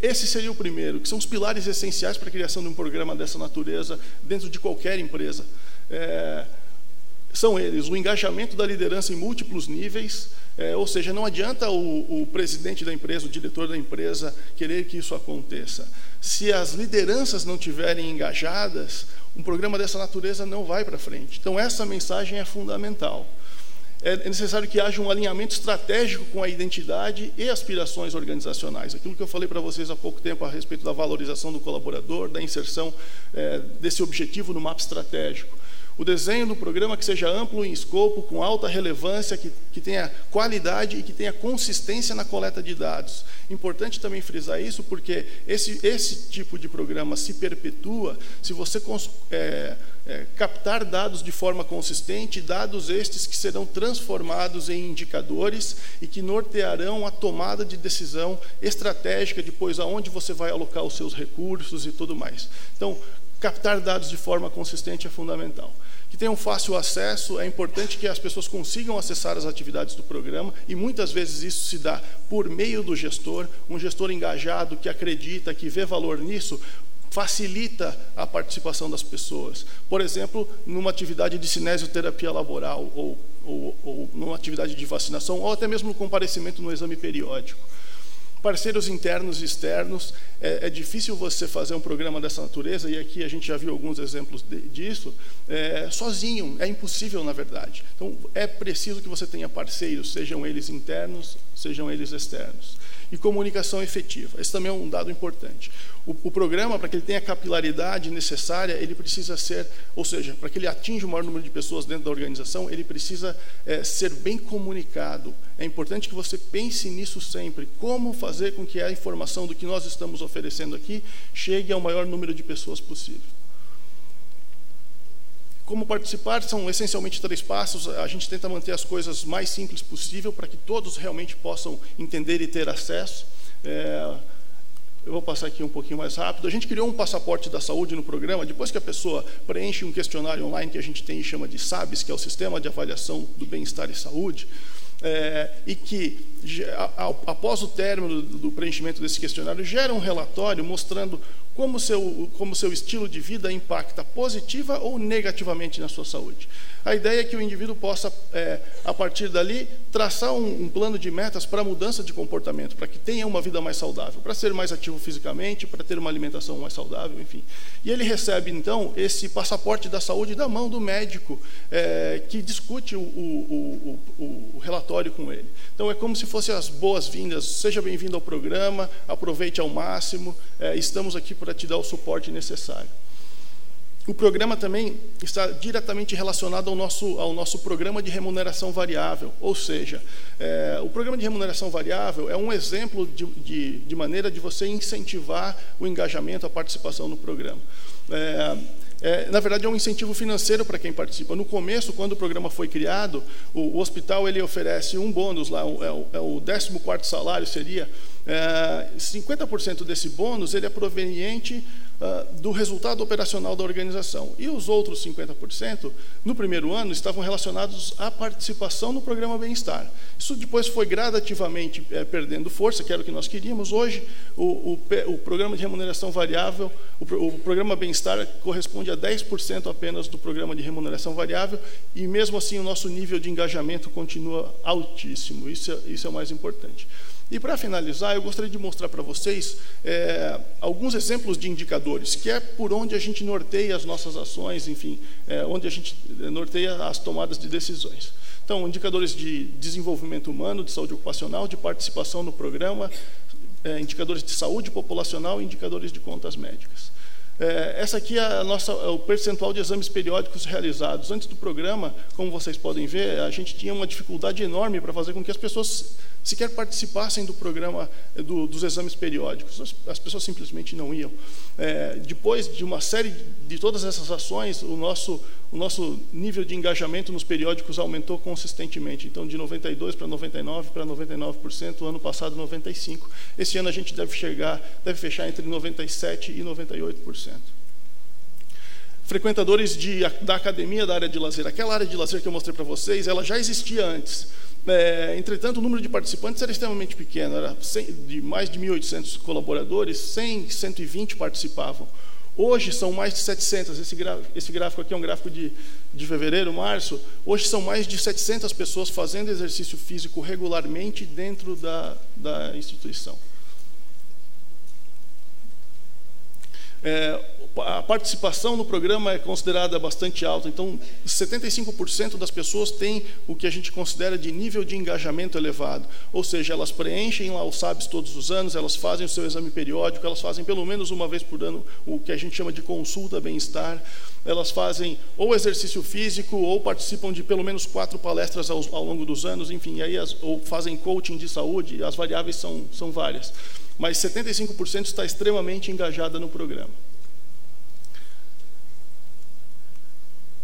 esse seria o primeiro, que são os pilares essenciais para a criação de um programa dessa natureza dentro de qualquer empresa. São eles, o engajamento da liderança em múltiplos níveis, ou seja, não adianta o presidente da empresa, o diretor da empresa, querer que isso aconteça. Se as lideranças não estiverem engajadas, um programa dessa natureza não vai para frente. Então, essa mensagem é fundamental. É necessário que haja um alinhamento estratégico com a identidade e aspirações organizacionais. Aquilo que eu falei para vocês há pouco tempo a respeito da valorização do colaborador, da inserção desse objetivo no mapa estratégico. O desenho do programa que seja amplo em escopo, com alta relevância, que tenha qualidade e que tenha consistência na coleta de dados. Importante também frisar isso, porque esse tipo de programa se perpetua se você captar dados de forma consistente, dados estes que serão transformados em indicadores e que nortearão a tomada de decisão estratégica, depois aonde você vai alocar os seus recursos e tudo mais. Então, captar dados de forma consistente é fundamental. Que tenham fácil acesso, é importante que as pessoas consigam acessar as atividades do programa, e muitas vezes isso se dá por meio do gestor. Um gestor engajado, que acredita, que vê valor nisso, facilita a participação das pessoas. Por exemplo, numa atividade de cinesioterapia laboral, ou numa atividade de vacinação, ou até mesmo no comparecimento no exame periódico. Parceiros internos e externos, é difícil você fazer um programa dessa natureza, e aqui a gente já viu alguns exemplos disso, sozinho, é impossível, na verdade. Então, é preciso que você tenha parceiros, sejam eles internos, sejam eles externos. E comunicação efetiva, esse também é um dado importante. O programa, para que ele tenha a capilaridade necessária, ele precisa ser, ou seja, para que ele atinja o maior número de pessoas dentro da organização, ele precisa ser bem comunicado. É importante que você pense nisso sempre, como fazer com que a informação do que nós estamos oferecendo aqui chegue ao maior número de pessoas possível. Como participar? São essencialmente 3 passos. A gente tenta manter as coisas mais simples possível para que todos realmente possam entender e ter acesso. Eu vou passar aqui um pouquinho mais rápido. A gente criou um passaporte da saúde no programa. Depois que a pessoa preenche um questionário online que a gente tem e chama de SABS, que é o Sistema de Avaliação do Bem-Estar e Saúde, e que, após o término do preenchimento desse questionário, gera um relatório mostrando como seu estilo de vida impacta positiva ou negativamente na sua saúde. A ideia é que o indivíduo possa, a partir dali, traçar um plano de metas para a mudança de comportamento, para que tenha uma vida mais saudável, para ser mais ativo fisicamente, para ter uma alimentação mais saudável, enfim. E ele recebe, então, esse passaporte da saúde da mão do médico, que discute o relatório com ele. Então, é como se fossem as boas-vindas. Seja bem-vindo ao programa, aproveite ao máximo, estamos aqui para te dar o suporte necessário. O programa também está diretamente relacionado ao nosso programa de remuneração variável, ou seja, o programa de remuneração variável é um exemplo de maneira de você incentivar o engajamento, a participação no programa. Na verdade, é um incentivo financeiro para quem participa. No começo, quando o programa foi criado, o hospital ele oferece um bônus lá, o 14º salário seria, 50% desse bônus ele é proveniente do resultado operacional da organização. E os outros 50%, no primeiro ano, estavam relacionados à participação no programa Bem-Estar. Isso depois foi gradativamente perdendo força, que era o que nós queríamos. Hoje, o programa de remuneração variável, o programa Bem-Estar corresponde a 10% apenas do programa de remuneração variável, e mesmo assim o nosso nível de engajamento continua altíssimo. Isso é o mais importante. E para finalizar, eu gostaria de mostrar para vocês alguns exemplos de indicadores, que é por onde a gente norteia as nossas ações, enfim, onde a gente norteia as tomadas de decisões. Então, indicadores de desenvolvimento humano, de saúde ocupacional, de participação no programa, indicadores de saúde populacional e indicadores de contas médicas. Essa aqui é o percentual de exames periódicos realizados. Antes do programa, como vocês podem ver, a gente tinha uma dificuldade enorme para fazer com que as pessoas sequer participassem do programa dos exames periódicos. As pessoas simplesmente não iam. Depois de uma série de todas essas ações, o nosso nível de engajamento nos periódicos aumentou consistentemente. Então, de 92% para 99%, para 99%, ano passado 95%. Esse ano a gente deve fechar entre 97% e 98%. Frequentadores da academia, da área de lazer. Aquela área de lazer que eu mostrei para vocês, ela já existia antes. Entretanto, o número de participantes era extremamente pequeno, era de mais de 1.800 colaboradores, 120 participavam. Hoje são mais de 700, esse gráfico aqui é um gráfico de fevereiro, março. Hoje são mais de 700 pessoas fazendo exercício físico regularmente dentro da instituição. a participação no programa é considerada bastante alta, então 75% das pessoas têm o que a gente considera de nível de engajamento elevado, ou seja, elas preenchem lá os SABs todos os anos, elas fazem o seu exame periódico, elas fazem pelo menos uma vez por ano o que a gente chama de consulta bem-estar, elas fazem ou exercício físico ou participam de pelo menos 4 palestras ao longo dos anos, enfim, aí ou fazem coaching de saúde, as variáveis são várias, mas 75% está extremamente engajada no programa.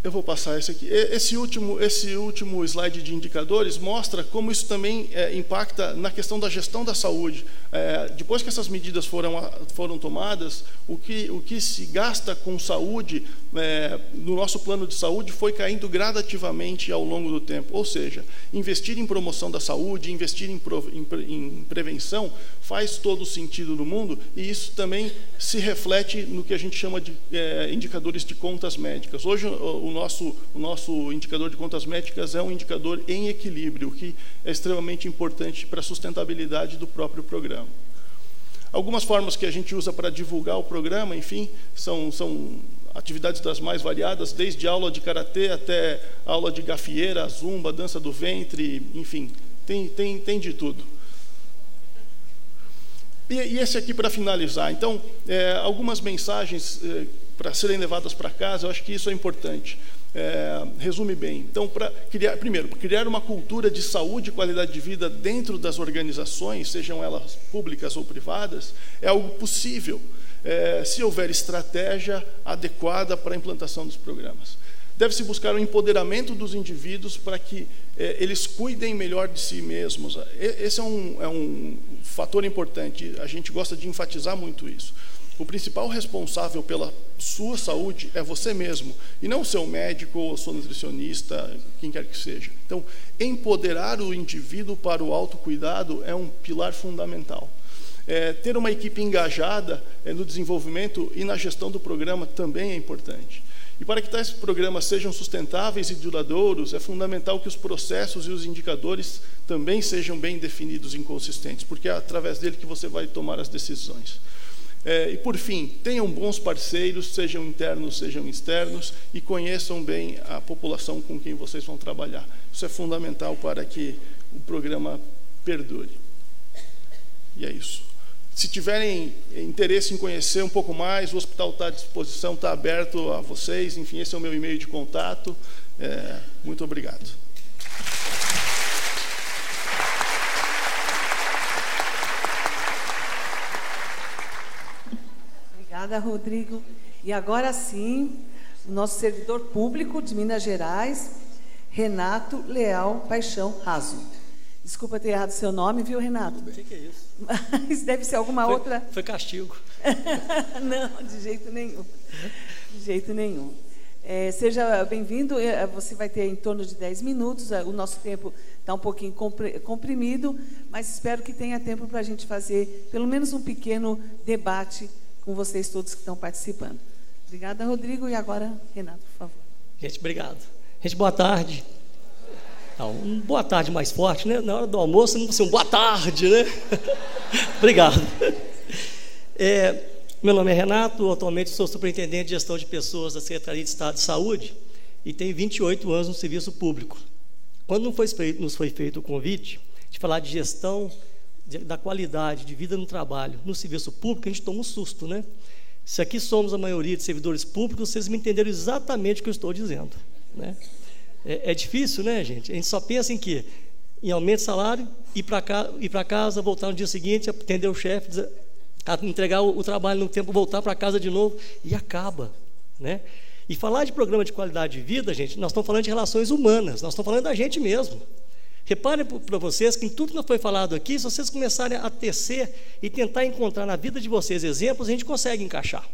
Eu vou passar esse aqui. Esse último slide de indicadores mostra como isso também impacta na questão da gestão da saúde. Depois que essas medidas foram tomadas, o que se gasta com saúde no nosso plano de saúde foi caindo gradativamente ao longo do tempo. Ou seja, investir em promoção da saúde, investir em prevenção faz todo sentido no mundo, e isso também se reflete no que a gente chama de indicadores de contas médicas. Hoje, o nosso indicador de contas médicas é um indicador em equilíbrio, o que é extremamente importante para a sustentabilidade do próprio programa. Algumas formas que a gente usa para divulgar o programa, enfim, são atividades das mais variadas, desde aula de karatê até aula de gafieira, zumba, dança do ventre, enfim, tem de tudo. E esse aqui para finalizar. Então, algumas mensagens para serem levadas para casa, eu acho que isso é importante. Resume bem. Então, primeiro, criar uma cultura de saúde e qualidade de vida dentro das organizações, sejam elas públicas ou privadas, é algo possível, se houver estratégia adequada para a implantação dos programas. Deve-se buscar o empoderamento dos indivíduos para que eles cuidem melhor de si mesmos. Esse é um fator importante, a gente gosta de enfatizar muito isso. O principal responsável pela sua saúde é você mesmo, e não o seu médico ou seu nutricionista, quem quer que seja. Então, empoderar o indivíduo para o autocuidado é um pilar fundamental. Ter uma equipe engajada no desenvolvimento e na gestão do programa também é importante. E para que tais programas sejam sustentáveis e duradouros, é fundamental que os processos e os indicadores também sejam bem definidos e consistentes, porque é através dele que você vai tomar as decisões. E, por fim, tenham bons parceiros, sejam internos, sejam externos, e conheçam bem a população com quem vocês vão trabalhar. Isso é fundamental para que o programa perdure. E é isso. Se tiverem interesse em conhecer um pouco mais, o hospital está à disposição, está aberto a vocês. Enfim, esse é o meu e-mail de contato. Muito obrigado. Obrigada, Rodrigo. E agora sim, o nosso servidor público de Minas Gerais, Renato Leal Paixão Raso. Desculpa ter errado seu nome, viu, Renato? O que é isso? Mas deve ser alguma outra... Foi castigo. Não, de jeito nenhum. De jeito nenhum. Seja bem-vindo. Você vai ter em torno de 10 minutos. O nosso tempo está um pouquinho comprimido, mas espero que tenha tempo para a gente fazer pelo menos um pequeno debate com vocês todos que estão participando. Obrigada, Rodrigo. E agora, Renato, por favor. Gente, obrigado. Gente, boa tarde. Não, um boa tarde mais forte, né? Na hora do almoço, não ser um boa tarde, né? Obrigado. Meu nome é Renato, atualmente sou superintendente de gestão de pessoas da Secretaria de Estado de Saúde e tenho 28 anos no serviço público. Quando nos foi feito o convite de falar de gestão da qualidade de vida no trabalho, no serviço público, a gente toma um susto, né? Se aqui somos a maioria de servidores públicos, vocês me entenderam exatamente o que eu estou dizendo, né? É difícil, né, gente? A gente só pensa em quê? Em aumento de salário, ir para casa, voltar no dia seguinte, atender o chefe, entregar o trabalho no tempo, voltar para casa de novo, e acaba, né? E falar de programa de qualidade de vida, gente, nós estamos falando de relações humanas, nós estamos falando da gente mesmo. Reparem para vocês que em tudo que foi falado aqui, se vocês começarem a tecer e tentar encontrar na vida de vocês exemplos, a gente consegue encaixar.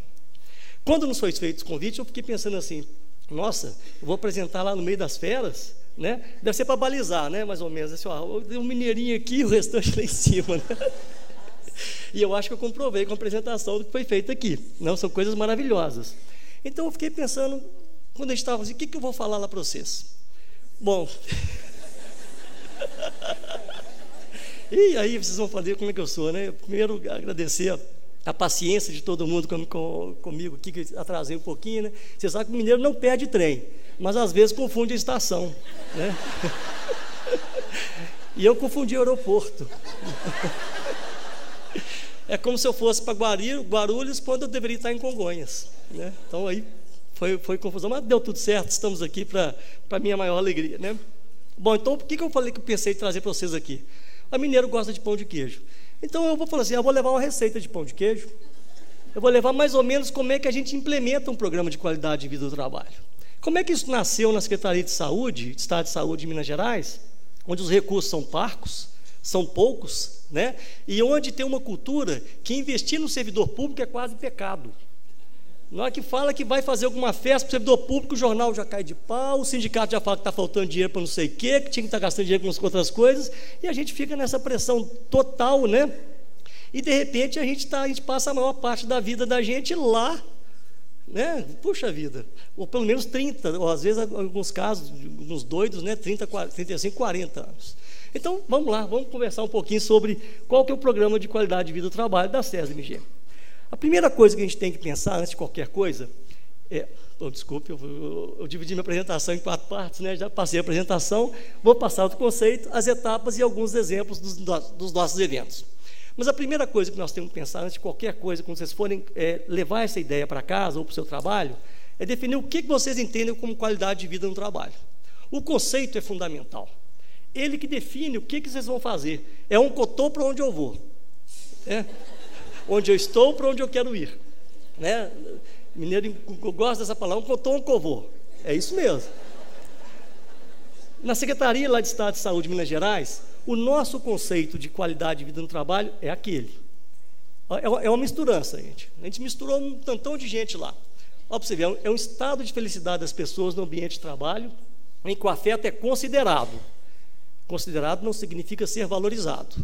Quando nos foi feito o convite, eu fiquei pensando assim, nossa, eu vou apresentar lá no meio das feras, né? Deve ser para balizar, né? Mais ou menos, assim, ó, um mineirinho aqui e o restante lá em cima, né? E eu acho que eu comprovei com a apresentação do que foi feito aqui. Não, são coisas maravilhosas. Então eu fiquei pensando, quando a gente estava assim, o que eu vou falar lá para vocês? Bom... E aí vocês vão fazer como é que eu sou, né? Primeiro, agradecer a paciência de todo mundo comigo aqui, que atrasei um pouquinho, né? Você sabe que o mineiro não perde trem, mas às vezes confunde a estação, né? E eu confundi o aeroporto. É como se eu fosse para Guarulhos, quando eu deveria estar em Congonhas, né? Então aí foi confusão, mas deu tudo certo, estamos aqui para a minha maior alegria, né? Bom, então por que eu falei que eu pensei em trazer para vocês aqui? O mineiro gosta de pão de queijo. Então eu vou falar assim, eu vou levar uma receita de pão de queijo, eu vou levar mais ou menos como é que a gente implementa um programa de qualidade de vida do trabalho. Como é que isso nasceu na Secretaria de Saúde, Estado de Saúde de Minas Gerais, onde os recursos são parcos, são poucos, né? E onde tem uma cultura que investir no servidor público é quase pecado. Na hora que fala que vai fazer alguma festa para o servidor público, o jornal já cai de pau, o sindicato já fala que está faltando dinheiro para não sei o quê, que tinha que estar gastando dinheiro com outras coisas, e a gente fica nessa pressão total, né? E, de repente, a gente passa a maior parte da vida da gente lá, né? Puxa vida, ou pelo menos 30, ou às vezes, em alguns casos, alguns doidos, né? 30, 40, 35, 40 anos. Então, vamos lá, vamos conversar um pouquinho sobre qual que é o programa de qualidade de vida do trabalho da SESMG. A primeira coisa que a gente tem que pensar, antes de qualquer coisa, é... Oh, desculpe, eu dividi minha apresentação em 4 partes, né? Já passei a apresentação, vou passar outro conceito, as etapas e alguns exemplos dos nossos eventos. Mas a primeira coisa que nós temos que pensar, antes de qualquer coisa, quando vocês forem levar essa ideia para casa ou para o seu trabalho, é definir o que vocês entendem como qualidade de vida no trabalho. O conceito é fundamental. Ele que define o que vocês vão fazer. É um cotô para onde eu vou. É... onde eu estou, para onde eu quero ir, né? Mineiro gosta dessa palavra, um covô. É isso mesmo. Na Secretaria lá de Estado de Saúde de Minas Gerais, o nosso conceito de qualidade de vida no trabalho é aquele. É uma misturança, gente. A gente misturou um tantão de gente lá. Ó, para você ver, é um estado de felicidade das pessoas no ambiente de trabalho, em que o afeto é considerado. Considerado não significa ser valorizado.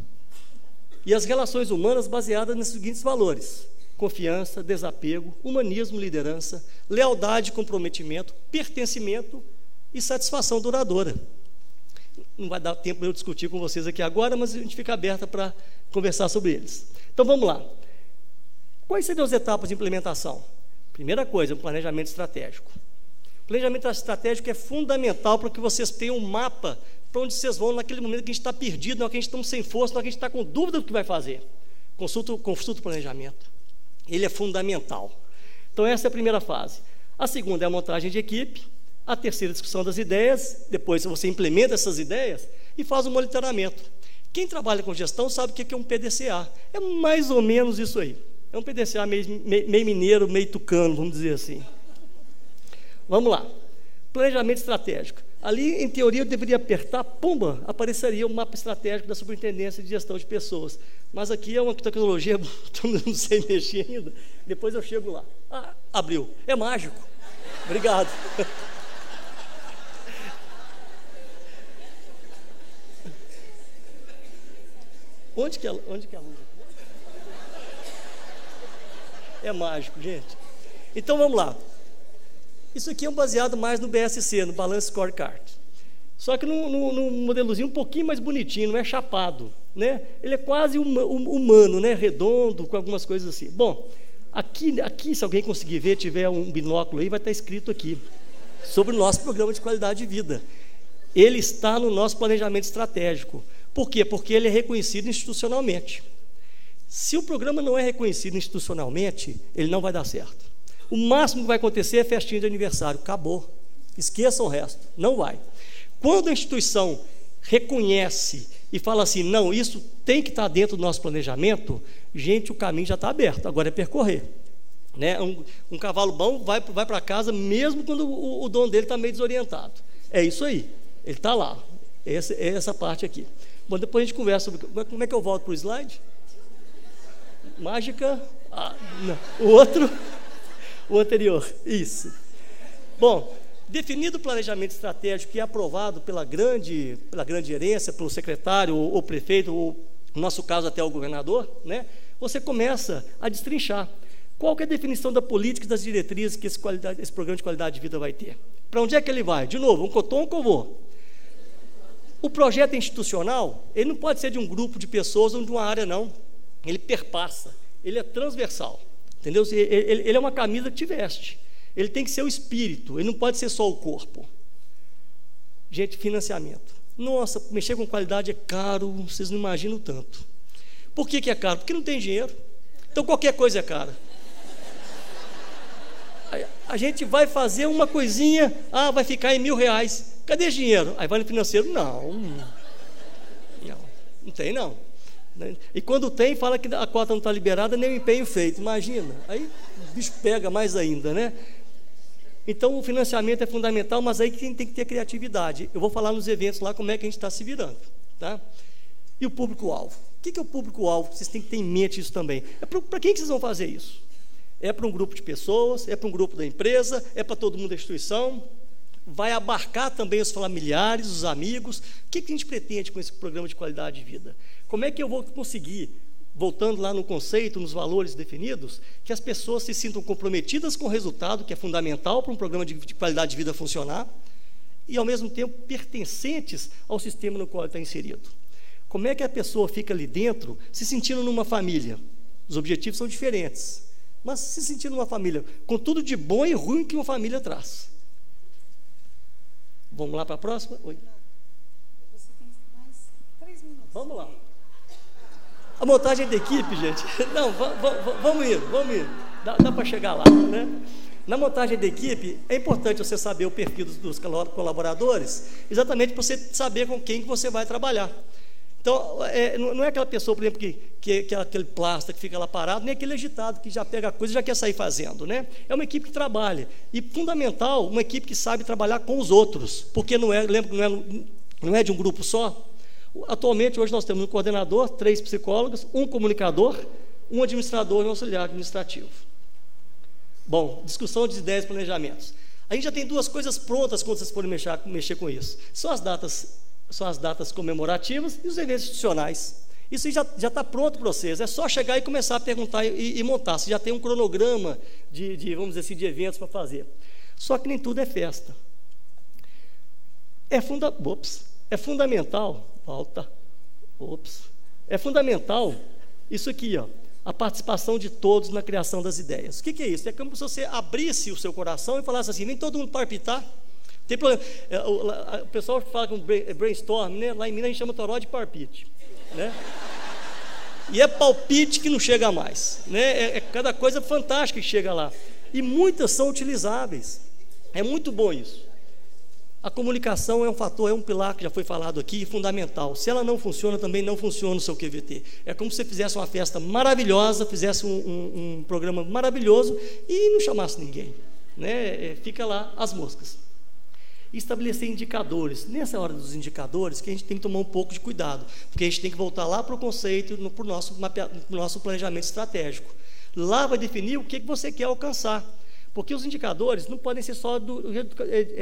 E as relações humanas baseadas nos seguintes valores: confiança, desapego, humanismo, liderança, lealdade, comprometimento, pertencimento e satisfação duradoura. Não vai dar tempo de eu discutir com vocês aqui agora, mas a gente fica aberta para conversar sobre eles. Então vamos lá. Quais seriam as etapas de implementação? Primeira coisa, o planejamento estratégico. O planejamento estratégico é fundamental para que vocês tenham um mapa para onde vocês vão naquele momento que a gente está perdido, na hora que a gente está sem força, na hora que a gente está com dúvida do que vai fazer. Consulta o planejamento. Ele é fundamental. Então, essa é a primeira fase. A segunda é a montagem de equipe. A terceira, a discussão das ideias. Depois, você implementa essas ideias e faz um monitoramento. Quem trabalha com gestão sabe o que é um PDCA. É mais ou menos isso aí. É um PDCA meio mineiro, meio tucano, vamos dizer assim. Vamos lá. Planejamento estratégico. Ali, em teoria, eu deveria apertar, pumba, apareceria o mapa estratégico da Superintendência de Gestão de Pessoas. Mas aqui é uma tecnologia, eu não sei mexer ainda, depois eu chego lá. Ah, abriu. É mágico. Obrigado. Onde que é a luz? É mágico, gente. Então, vamos lá. Isso aqui é baseado mais no BSC, no Balance Scorecard. Só que num modelozinho um pouquinho mais bonitinho, não é chapado, né? Ele é quase humano, né? Redondo, com algumas coisas assim. Bom, aqui, se alguém conseguir ver, tiver um binóculo aí, vai estar escrito aqui sobre o nosso programa de qualidade de vida. Ele está no nosso planejamento estratégico. Por quê? Porque ele é reconhecido institucionalmente. Se o programa não é reconhecido institucionalmente, ele não vai dar certo. O máximo que vai acontecer é festinha de aniversário. Acabou. Esqueça o resto. Não vai. Quando a instituição reconhece e fala assim, não, isso tem que estar dentro do nosso planejamento, gente, o caminho já está aberto. Agora é percorrer. Né? Um cavalo bom vai para casa mesmo quando o dono dele está meio desorientado. É isso aí. Ele está lá. Essa parte aqui. Bom, depois a gente conversa sobre... Como é que eu volto para o slide? Mágica. Ah, não. O outro... O anterior, isso. Bom, definido o planejamento estratégico que é aprovado pela grande gerência, pelo secretário ou prefeito, ou no nosso caso até o governador, né? Você começa a destrinchar. Qual que é a definição da política e das diretrizes que esse programa de qualidade de vida vai ter? Para onde é que ele vai? De novo, um cotô, um covô. O projeto institucional, ele não pode ser de um grupo de pessoas ou de uma área, não. Ele perpassa. ele é transversal, entendeu? Ele é uma camisa que te veste, ele tem que ser o espírito, ele não pode ser só o corpo. Gente, financiamento. Nossa, mexer com qualidade é caro, vocês não imaginam tanto. Por que que é caro? Porque não tem dinheiro. Então qualquer coisa é cara. A gente vai fazer uma coisinha, ah, vai ficar em R$1.000. Cadê esse dinheiro? Aí vai no financeiro, não tem não. E quando tem, fala que a cota não está liberada, nem o empenho feito, imagina. Aí o bicho pega mais ainda, né? Então o financiamento é fundamental, mas aí tem que ter criatividade. Eu vou falar nos eventos lá como é que a gente está se virando, tá? E o público-alvo. O que é o público-alvo? Vocês têm que ter em mente isso também. É para quem que vocês vão fazer isso? É para um grupo de pessoas, é para um grupo da empresa, é para todo mundo da instituição, vai abarcar também os familiares, os amigos. O que que a gente pretende com esse programa de qualidade de vida? Como é que eu vou conseguir, voltando lá no conceito, nos valores definidos, que as pessoas se sintam comprometidas com o resultado, que é fundamental para um programa de qualidade de vida funcionar, e, ao mesmo tempo, pertencentes ao sistema no qual ele está inserido? Como é que a pessoa fica ali dentro, se sentindo numa família? Os objetivos são diferentes, mas se sentindo numa família, com tudo de bom e ruim que uma família traz. Vamos lá para a próxima? Oi. Você tem mais 3 minutos. Vamos lá. A montagem da equipe, gente. Não, vamos indo. Dá para chegar lá, né? Na montagem da equipe, é importante você saber o perfil dos colaboradores, exatamente para você saber com quem que você vai trabalhar. Então, não é aquela pessoa, por exemplo, que é aquele plástico que fica lá parado, nem aquele agitado que já pega a coisa e já quer sair fazendo, né? É uma equipe que trabalha. E, fundamental, uma equipe que sabe trabalhar com os outros, porque não é de um grupo só. Atualmente, hoje, nós temos um coordenador, 3 psicólogos, um comunicador, um administrador e um auxiliar administrativo. Bom, discussão de ideias e planejamentos. A gente já tem 2 coisas prontas quando vocês forem mexer com isso. São as datas comemorativas e os eventos institucionais. Isso já está pronto para vocês, é só chegar e começar a perguntar e montar. Você já tem um cronograma vamos dizer assim, de eventos para fazer. Só que nem tudo é festa. É fundamental isso aqui, ó, a participação de todos na criação das ideias. O que que é isso? É como se você abrisse o seu coração e falasse assim, vem todo mundo parpitar. Tem problema. O pessoal fala com brainstorm, né? Lá em Minas a gente chama toró de palpite, né? E é palpite que não chega mais, né? É cada coisa fantástica que chega lá. E muitas são utilizáveis. É muito bom isso. A comunicação é um fator, é um pilar que já foi falado aqui, fundamental. Se ela não funciona, também não funciona o seu QVT. É como se você fizesse uma festa maravilhosa, fizesse um programa maravilhoso e não chamasse ninguém, né? Fica lá as moscas. Estabelecer indicadores. Nessa hora dos indicadores, que a gente tem que tomar um pouco de cuidado, porque a gente tem que voltar lá para o conceito, para o nosso planejamento estratégico. Lá vai definir o que você quer alcançar, porque os indicadores não podem ser só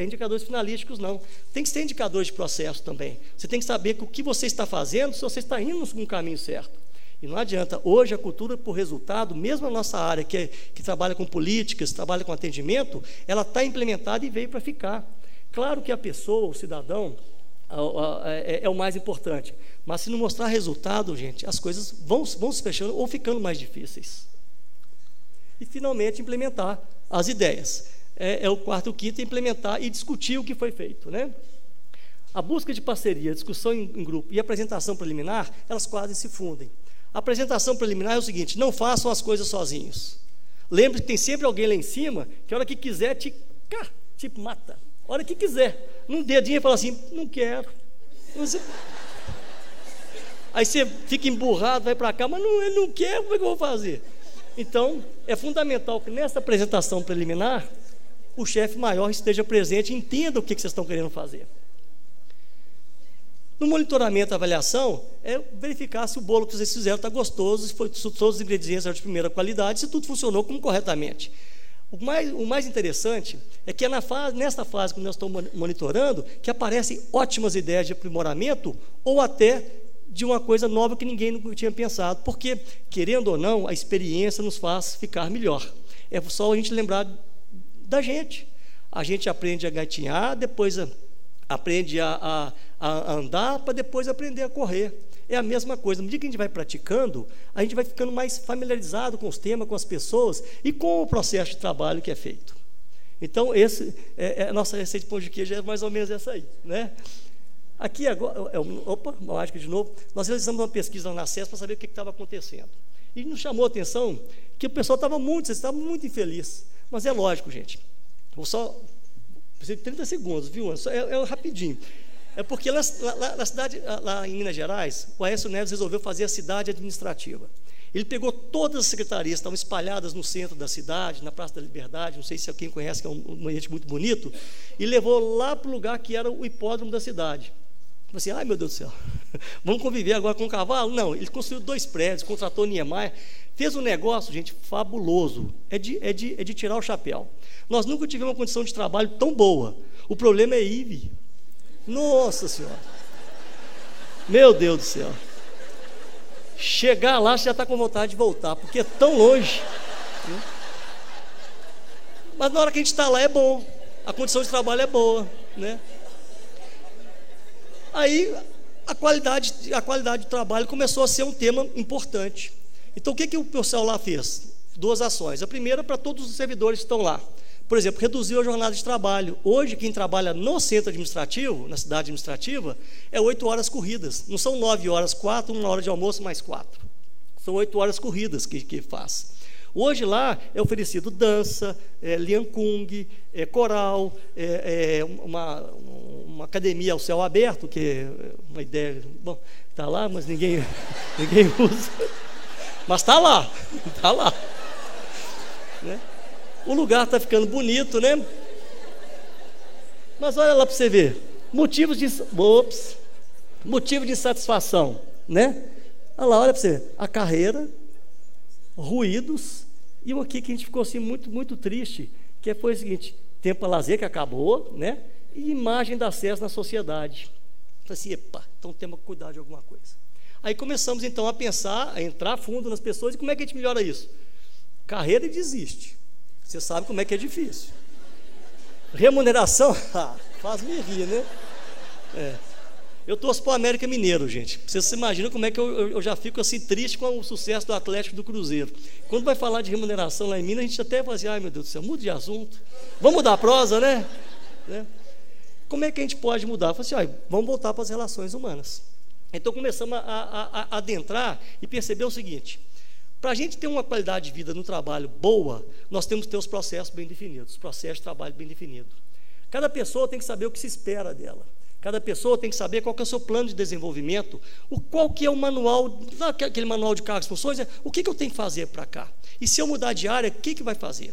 indicadores finalísticos, não. Tem que ser indicadores de processo também. Você tem que saber que o que você está fazendo, se você está indo no caminho certo. E não adianta, hoje a cultura por resultado, mesmo a nossa área que trabalha com políticas, trabalha com atendimento, ela está implementada e veio para ficar. Claro que a pessoa, o cidadão, é o mais importante. Mas se não mostrar resultado, gente, as coisas vão se fechando ou ficando mais difíceis. E, finalmente, implementar as ideias. É o quarto e o quinto, implementar e discutir o que foi feito, né? A busca de parceria, a discussão em grupo e a apresentação preliminar, elas quase se fundem. A apresentação preliminar é o seguinte, não façam as coisas sozinhos. Lembre-se que tem sempre alguém lá em cima que, a hora que quiser, te mata. A hora que quiser, num dedinho e fala assim, não quero. Aí você fica emburrado, vai para cá, mas ele não quer, como é que eu vou fazer? Então, é fundamental que nessa apresentação preliminar, o chefe maior esteja presente e entenda o que vocês estão querendo fazer. No monitoramento e avaliação, é verificar se o bolo que vocês fizeram está gostoso, se todos os ingredientes eram de primeira qualidade, se tudo funcionou corretamente. O mais interessante é que é nessa fase que nós estamos monitorando que aparecem ótimas ideias de aprimoramento ou até de uma coisa nova que ninguém nunca tinha pensado, porque, querendo ou não, a experiência nos faz ficar melhor. É só a gente lembrar da gente. A gente aprende a gatinhar, depois aprende a andar, para depois aprender a correr. É a mesma coisa. À medida que a gente vai praticando, a gente vai ficando mais familiarizado com os temas, com as pessoas e com o processo de trabalho que é feito. Então, esse é a nossa receita de pão de queijo é mais ou menos essa aí, né? Aqui agora, nós realizamos uma pesquisa na SES para saber o que estava acontecendo. E nos chamou a atenção que o pessoal estava muito infeliz. Mas é lógico, gente. Vou só... Preciso de 30 segundos, viu? É rapidinho. É porque lá em Minas Gerais, o Aécio Neves resolveu fazer a cidade administrativa. Ele pegou todas as secretarias que estavam espalhadas no centro da cidade, na Praça da Liberdade, não sei se alguém conhece, que é um ambiente muito bonito, e levou lá para o lugar que era o hipódromo da cidade. Falei assim, ai meu Deus do céu, vamos conviver agora com o cavalo? Não, ele construiu 2 prédios, contratou Niemeyer, fez um negócio, gente, fabuloso, é de tirar o chapéu. Nós nunca tivemos uma condição de trabalho tão boa, o problema é IVE. Nossa Senhora, meu Deus do céu, chegar lá você já está com vontade de voltar, porque é tão longe, viu? Mas na hora que a gente está lá é bom, a condição de trabalho é boa, né? Aí a qualidade do trabalho começou a ser um tema importante. Então, o que o pessoal lá fez? 2 ações. A primeira, para todos os servidores que estão lá. Por exemplo, reduziu a jornada de trabalho. Hoje, quem trabalha no centro administrativo, na cidade administrativa, é 8 horas corridas. Não são 9 horas, 4, 1 hora de almoço, mais 4. São 8 horas corridas que faz. Hoje lá é oferecido dança, liankung, coral, uma academia ao céu aberto, que é uma ideia... Bom, está lá, mas ninguém usa. Mas está lá. Né? O lugar está ficando bonito, né? Mas olha lá para você ver. Motivos de insatisfação, né? Olha para você ver. A carreira... ruídos, e o aqui que a gente ficou assim muito triste, que foi o seguinte, tempo a lazer que acabou, né? E imagem da SES na sociedade. Então, assim, epa, então temos que cuidar de alguma coisa. Aí começamos então a pensar, a entrar fundo nas pessoas, e como é que a gente melhora isso? Carreira e desiste. Você sabe como é que é difícil. Remuneração, faz me rir, né? Eu torço para o América Mineiro, gente. Vocês imaginam como é que eu já fico assim triste com o sucesso do Atlético do Cruzeiro. Quando vai falar de remuneração lá em Minas, a gente até fala assim, ai meu Deus do céu, muda de assunto. Vamos mudar a prosa, né? Como é que a gente pode mudar? Fala assim, ai, vamos voltar para as relações humanas. Então começamos a adentrar e perceber o seguinte, para a gente ter uma qualidade de vida no trabalho boa, nós temos que ter os processos bem definidos, os processos de trabalho bem definidos. Cada pessoa tem que saber o que se espera dela. Cada pessoa tem que saber qual que é o seu plano de desenvolvimento, qual que é o manual, aquele manual de cargos e funções, o que eu tenho que fazer para cá? E se eu mudar de área, o que vai fazer?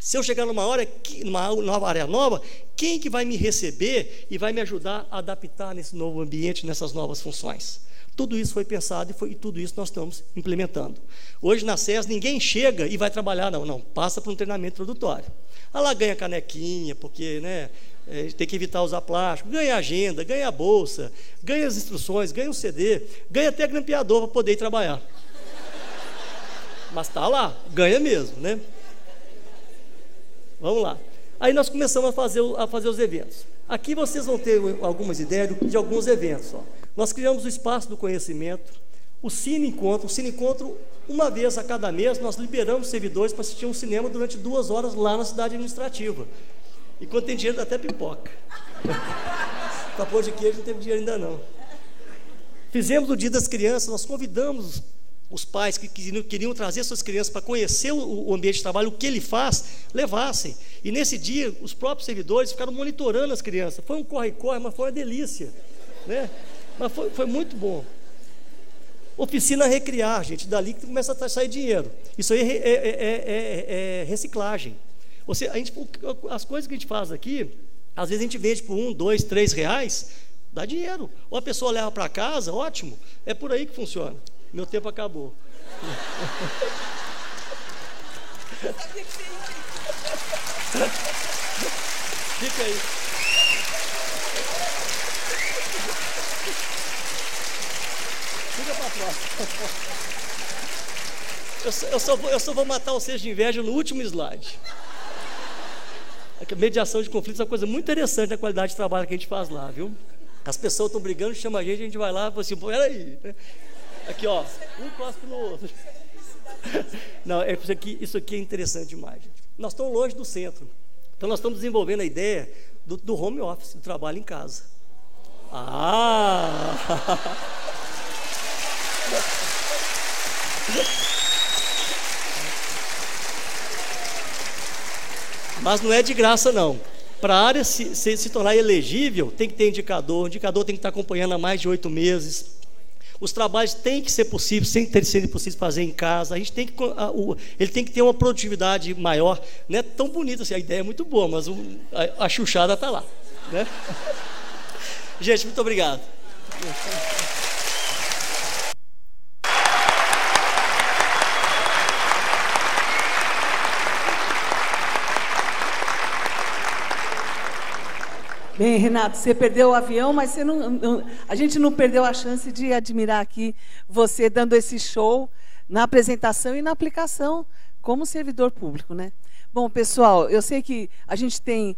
Se eu chegar numa área nova, quem que vai me receber e vai me ajudar a adaptar nesse novo ambiente, nessas novas funções? Tudo isso foi pensado e tudo isso nós estamos implementando. Hoje na SES ninguém chega e vai trabalhar, não. Passa por um treinamento introdutório. Lá ganha canequinha, porque, né? Tem que evitar usar plástico, ganha agenda, ganha bolsa, ganha as instruções, ganha um CD, ganha até grampeador para poder ir trabalhar. Mas está lá, ganha mesmo, né? Vamos lá. Aí nós começamos a fazer os eventos. Aqui vocês vão ter algumas ideias de alguns eventos. Nós criamos o Espaço do Conhecimento, o Cine Encontro. O Cine Encontro, uma vez a cada mês, nós liberamos servidores para assistir um cinema durante 2 horas lá na cidade administrativa. E quando tem dinheiro, dá até pipoca. Para pôr de queijo não teve dinheiro ainda não. Fizemos o Dia das Crianças, nós convidamos os pais que queriam trazer suas crianças para conhecer o ambiente de trabalho, o que ele faz, levassem. E nesse dia, os próprios servidores ficaram monitorando as crianças. Foi um corre-corre, mas foi uma delícia. Né? Mas foi muito bom. Oficina Recriar, gente, dali que começa a sair dinheiro. Isso aí é reciclagem. Ou seja, as coisas que a gente faz aqui, às vezes a gente vende por R$1, R$2, R$3, dá dinheiro. Ou a pessoa leva para casa, ótimo, é por aí que funciona. Meu tempo acabou. Fica aí. Fica para próxima. Eu só vou matar o sexto de inveja no último slide. A mediação de conflitos é uma coisa muito interessante na qualidade de trabalho que a gente faz lá, viu? As pessoas estão brigando, chama a gente vai lá e fala assim, peraí, né? Aqui, ó, um cospe no outro. Não, é isso aqui é interessante demais, gente. Nós estamos longe do centro. Então, nós estamos desenvolvendo a ideia do home office, do trabalho em casa. Ah! Mas não é de graça, não. Para a área se tornar elegível, tem que ter indicador. O indicador tem que estar acompanhando há mais de 8 meses. Os trabalhos têm que ser possíveis, sem ter sido possível fazer em casa. A gente tem que, ele tem que ter uma produtividade maior. Não é tão bonito assim, a ideia é muito boa, mas a chuchada está lá, né? Gente, muito obrigado. Bem, Renato, você perdeu o avião, mas você não, a gente não perdeu a chance de admirar aqui você dando esse show na apresentação e na aplicação como servidor público, né? Bom, pessoal, eu sei que a gente tem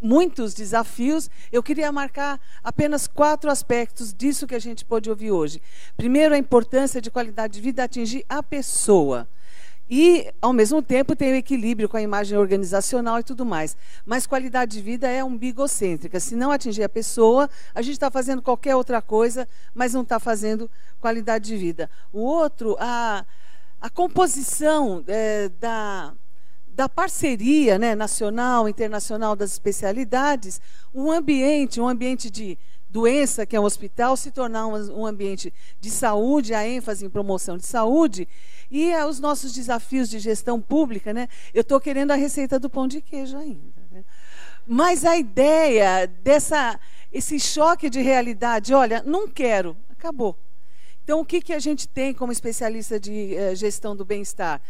muitos desafios. Eu queria marcar apenas 4 aspectos disso que a gente pôde ouvir hoje. Primeiro, a importância de qualidade de vida atingir a pessoa. E, ao mesmo tempo, tem o equilíbrio com a imagem organizacional e tudo mais. Mas qualidade de vida é umbigocêntrica. Se não atingir a pessoa, a gente está fazendo qualquer outra coisa, mas não está fazendo qualidade de vida. O outro, a composição da parceria, né, nacional, internacional das especialidades, um ambiente de doença, que é um hospital, se tornar um ambiente de saúde, a ênfase em promoção de saúde, e os nossos desafios de gestão pública, né? Eu estou querendo a receita do pão de queijo ainda, né? Mas a ideia esse choque de realidade, olha, não quero, acabou. Então, o que a gente tem como especialista de gestão do bem-estar?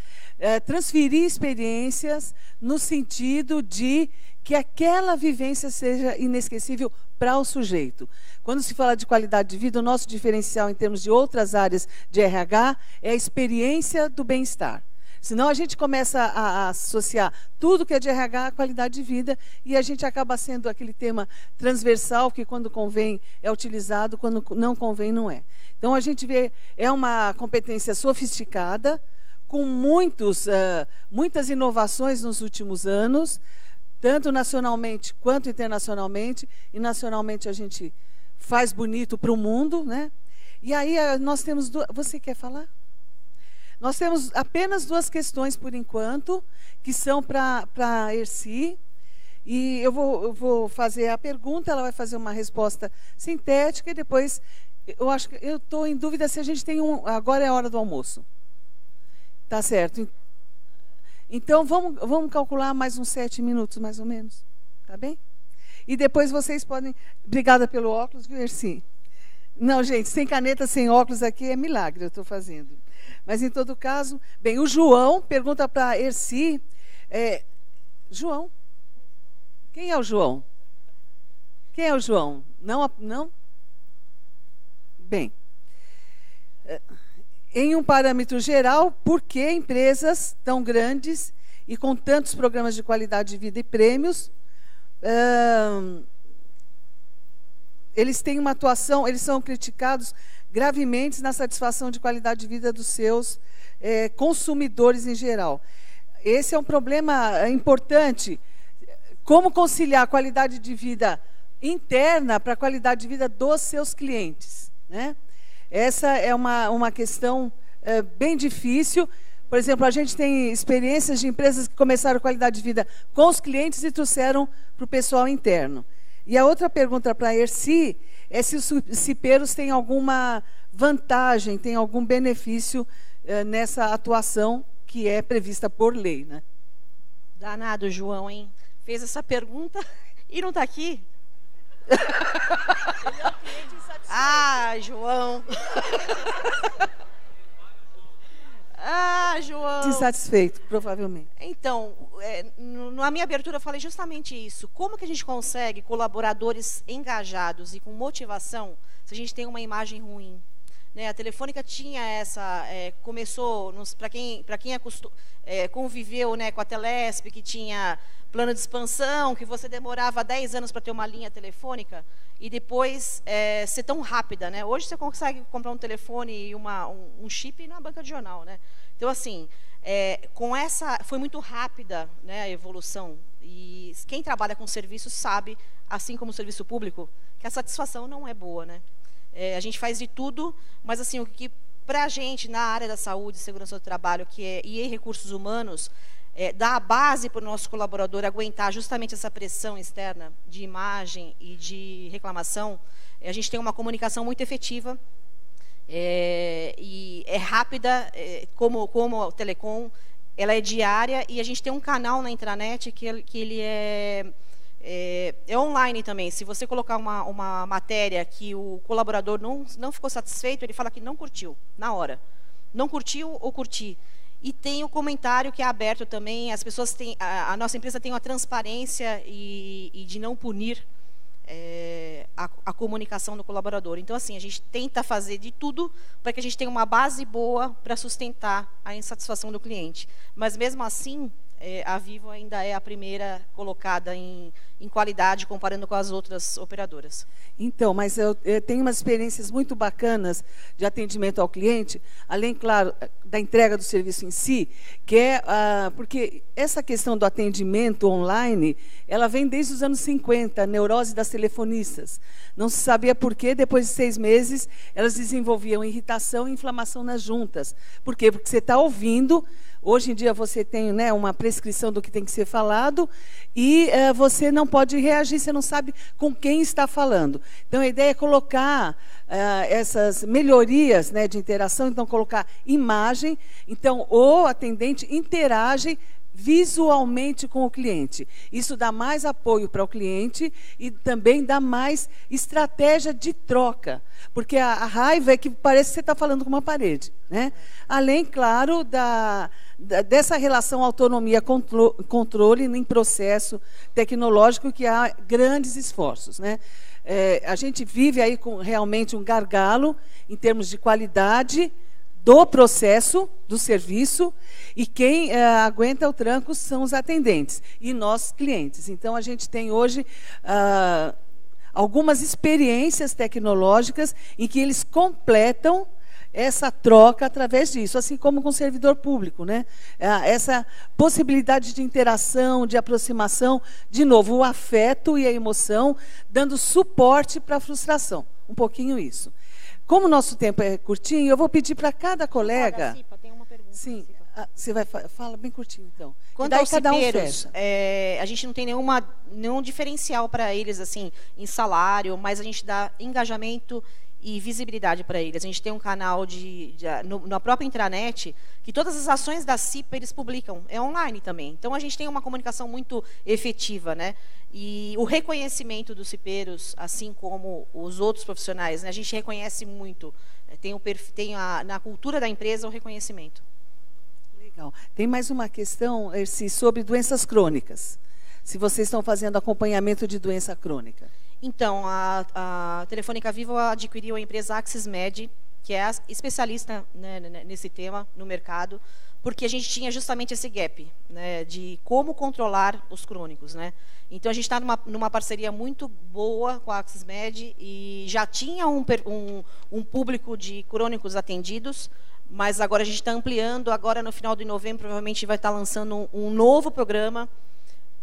Transferir experiências no sentido de que aquela vivência seja inesquecível para o sujeito. Quando se fala de qualidade de vida, o nosso diferencial em termos de outras áreas de RH é a experiência do bem-estar. Senão a gente começa a associar tudo que é de RH à qualidade de vida e a gente acaba sendo aquele tema transversal que quando convém é utilizado, quando não convém não é. Então a gente vê, é uma competência sofisticada, com muitas inovações nos últimos anos, tanto nacionalmente quanto internacionalmente, e nacionalmente a gente faz bonito para o mundo, né? E aí nós temos... Você quer falar? Nós temos apenas 2 questões, por enquanto, que são para a Ercy. E eu vou fazer a pergunta, ela vai fazer uma resposta sintética e depois, eu acho que eu estou em dúvida se a gente tem agora é a hora do almoço. Tá certo. Então, vamos calcular mais uns 7 minutos, mais ou menos. Tá bem? E depois vocês podem... Obrigada pelo óculos, viu, Ercy? Não, gente, sem caneta, sem óculos aqui é milagre, eu estou fazendo. Mas, em todo caso... Bem, o João pergunta para a Ercy... João? Quem é o João? Quem é o João? Não? Bem... Em um parâmetro geral, por que empresas tão grandes e com tantos programas de qualidade de vida e prêmios, eles têm uma atuação, eles são criticados gravemente na satisfação de qualidade de vida dos seus consumidores em geral. Esse é um problema importante. Como conciliar a qualidade de vida interna para a qualidade de vida dos seus clientes, né? Essa é uma questão bem difícil. Por exemplo, a gente tem experiências de empresas que começaram qualidade de vida com os clientes e trouxeram para o pessoal interno. E a outra pergunta para a Ercy é se os CIPeiros têm alguma vantagem, tem algum benefício nessa atuação que é prevista por lei, né? Danado, João, hein? Fez essa pergunta e não está aqui? Ele é um cliente insatisfeito. Ah, João. Ah, João. Insatisfeito, provavelmente. Então, na minha abertura eu falei justamente isso. Como que a gente consegue colaboradores engajados e com motivação se a gente tem uma imagem ruim? Né, a Telefônica tinha essa, começou, para quem conviveu, né, com a Telesp, que tinha plano de expansão, que você demorava 10 anos para ter uma linha telefônica, e depois ser tão rápida. Né? Hoje você consegue comprar um telefone e um chip na banca de jornal. Né? Então, assim, com essa, foi muito rápida, né, a evolução. E quem trabalha com serviço sabe, assim como o serviço público, que a satisfação não é boa, né? A gente faz de tudo, mas assim, o que para a gente, na área da saúde, segurança do trabalho, que é e recursos humanos, dá a base para o nosso colaborador aguentar justamente essa pressão externa de imagem e de reclamação. A gente tem uma comunicação muito efetiva, e é rápida, como a Telecom, ela é diária, e a gente tem um canal na intranet que ele é online também. Se você colocar uma matéria que o colaborador não ficou satisfeito, ele fala que não curtiu, na hora. Não curtiu ou curti. E tem o comentário que é aberto também. As pessoas têm, a nossa empresa tem uma transparência e de não punir a comunicação do colaborador. Então, assim, a gente tenta fazer de tudo para que a gente tenha uma base boa para sustentar a insatisfação do cliente. Mas, mesmo assim, a Vivo ainda é a primeira colocada em qualidade, comparando com as outras operadoras. Então, mas eu tenho umas experiências muito bacanas de atendimento ao cliente, além, claro, da entrega do serviço em si, que é, porque essa questão do atendimento online, ela vem desde os anos 50, a neurose das telefonistas. Não se sabia por que, depois de 6 meses, elas desenvolviam irritação e inflamação nas juntas. Por quê? Porque você está ouvindo. Hoje em dia você tem, né, uma prescrição do que tem que ser falado e você não pode reagir, você não sabe com quem está falando. Então, a ideia é colocar essas melhorias, né, de interação, então colocar imagem. Então, o atendente interage visualmente com o cliente. Isso dá mais apoio para o cliente e também dá mais estratégia de troca, porque a raiva é que parece que você está falando com uma parede, né? Além, claro, dessa relação autonomia-controle em processo tecnológico, que há grandes esforços, né? A gente vive aí com realmente um gargalo em termos de qualidade do processo, do serviço, e quem aguenta o tranco são os atendentes e nós, clientes. Então, a gente tem hoje algumas experiências tecnológicas em que eles completam essa troca através disso, assim como com o servidor público, né? Essa possibilidade de interação, de aproximação, de novo, o afeto e a emoção, dando suporte para a frustração. Um pouquinho isso. Como o nosso tempo é curtinho, eu vou pedir para cada colega... Ah, da CIPA, tem uma pergunta. Sim, você vai fala bem curtinho, então. Quanto aos cipeiros, a gente não tem nenhum diferencial para eles, assim, em salário, mas a gente dá engajamento e visibilidade para eles. A gente tem um canal na própria intranet, que todas as ações da CIPA eles publicam, é online também. Então, a gente tem uma comunicação muito efetiva, né? E o reconhecimento dos cipeiros, assim como os outros profissionais, né? A gente reconhece muito, na cultura da empresa, o reconhecimento. Legal. Tem mais uma questão, Ercy, sobre doenças crônicas. Se vocês estão fazendo acompanhamento de doença crônica. Então, a Telefônica Vivo adquiriu a empresa AxisMed, que é a especialista, né, nesse tema no mercado, porque a gente tinha justamente esse gap, né, de como controlar os crônicos, né? Então, a gente está numa parceria muito boa com a AxisMed e já tinha um público de crônicos atendidos, mas agora a gente está ampliando. Agora, no final de novembro, provavelmente vai estar lançando um novo programa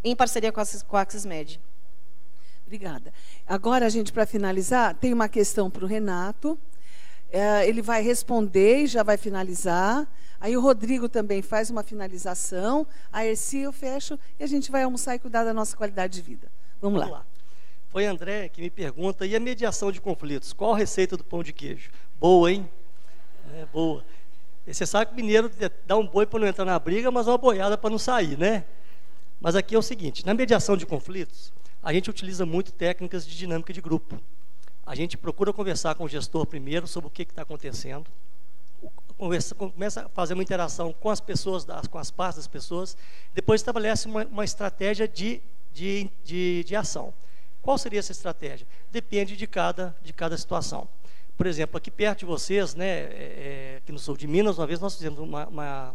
em parceria com a AxisMed. Obrigada. Agora, gente, para finalizar, tem uma questão para o Renato. Ele vai responder e já vai finalizar. Aí o Rodrigo também faz uma finalização. A Ercy eu fecho e a gente vai almoçar e cuidar da nossa qualidade de vida. Vamos lá. Foi André que me pergunta, e a mediação de conflitos? Qual a receita do pão de queijo? Boa, hein? É, boa. E você sabe que o mineiro dá um boi para não entrar na briga, mas uma boiada para não sair, né? Mas aqui é o seguinte, na mediação de conflitos, a gente utiliza muito técnicas de dinâmica de grupo. A gente procura conversar com o gestor primeiro sobre o que está acontecendo, começa a fazer uma interação com as pessoas, com as partes das pessoas, depois estabelece uma estratégia de ação. Qual seria essa estratégia? Depende de cada situação. Por exemplo, aqui perto de vocês, né, aqui no sul de Minas, uma vez nós fizemos uma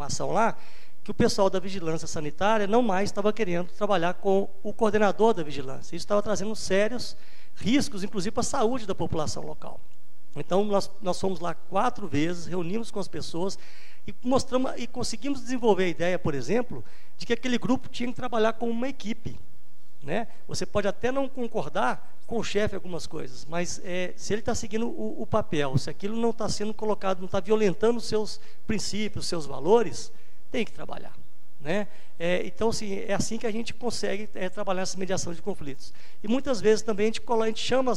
ação lá, que o pessoal da vigilância sanitária não mais estava querendo trabalhar com o coordenador da vigilância. Isso estava trazendo sérios riscos, inclusive para a saúde da população local. Então, nós fomos lá 4 vezes, reunimos com as pessoas e mostramos e conseguimos desenvolver a ideia, por exemplo, de que aquele grupo tinha que trabalhar como uma equipe. Né? Você pode até não concordar com o chefe algumas coisas, mas se ele está seguindo o papel, se aquilo não está sendo colocado, não está violentando os seus princípios, os seus valores, tem que trabalhar. Né? Então, assim, é assim que a gente consegue trabalhar essa mediação de conflitos. E muitas vezes também a gente chama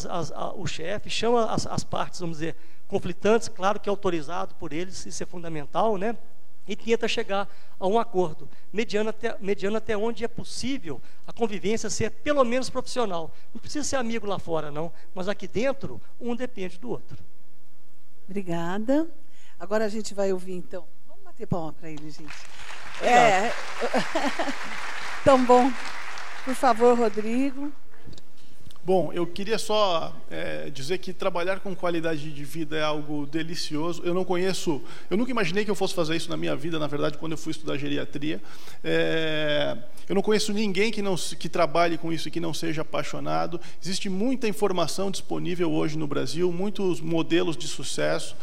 o chefe, chama as partes, vamos dizer, conflitantes, claro que é autorizado por eles, isso é fundamental, né? E tenta chegar a um acordo, mediando até onde é possível a convivência ser pelo menos profissional. Não precisa ser amigo lá fora, não, mas aqui dentro, um depende do outro. Obrigada. Agora a gente vai ouvir, então. Vamos bater palma para ele, gente. Tão bom. Por favor, Rodrigo. Bom, eu queria só dizer que trabalhar com qualidade de vida é algo delicioso. Eu não conheço, eu nunca imaginei que eu fosse fazer isso na minha vida, na verdade, quando eu fui estudar geriatria. Eu não conheço ninguém que trabalhe com isso e que não seja apaixonado. Existe muita informação disponível hoje no Brasil, muitos modelos de sucesso.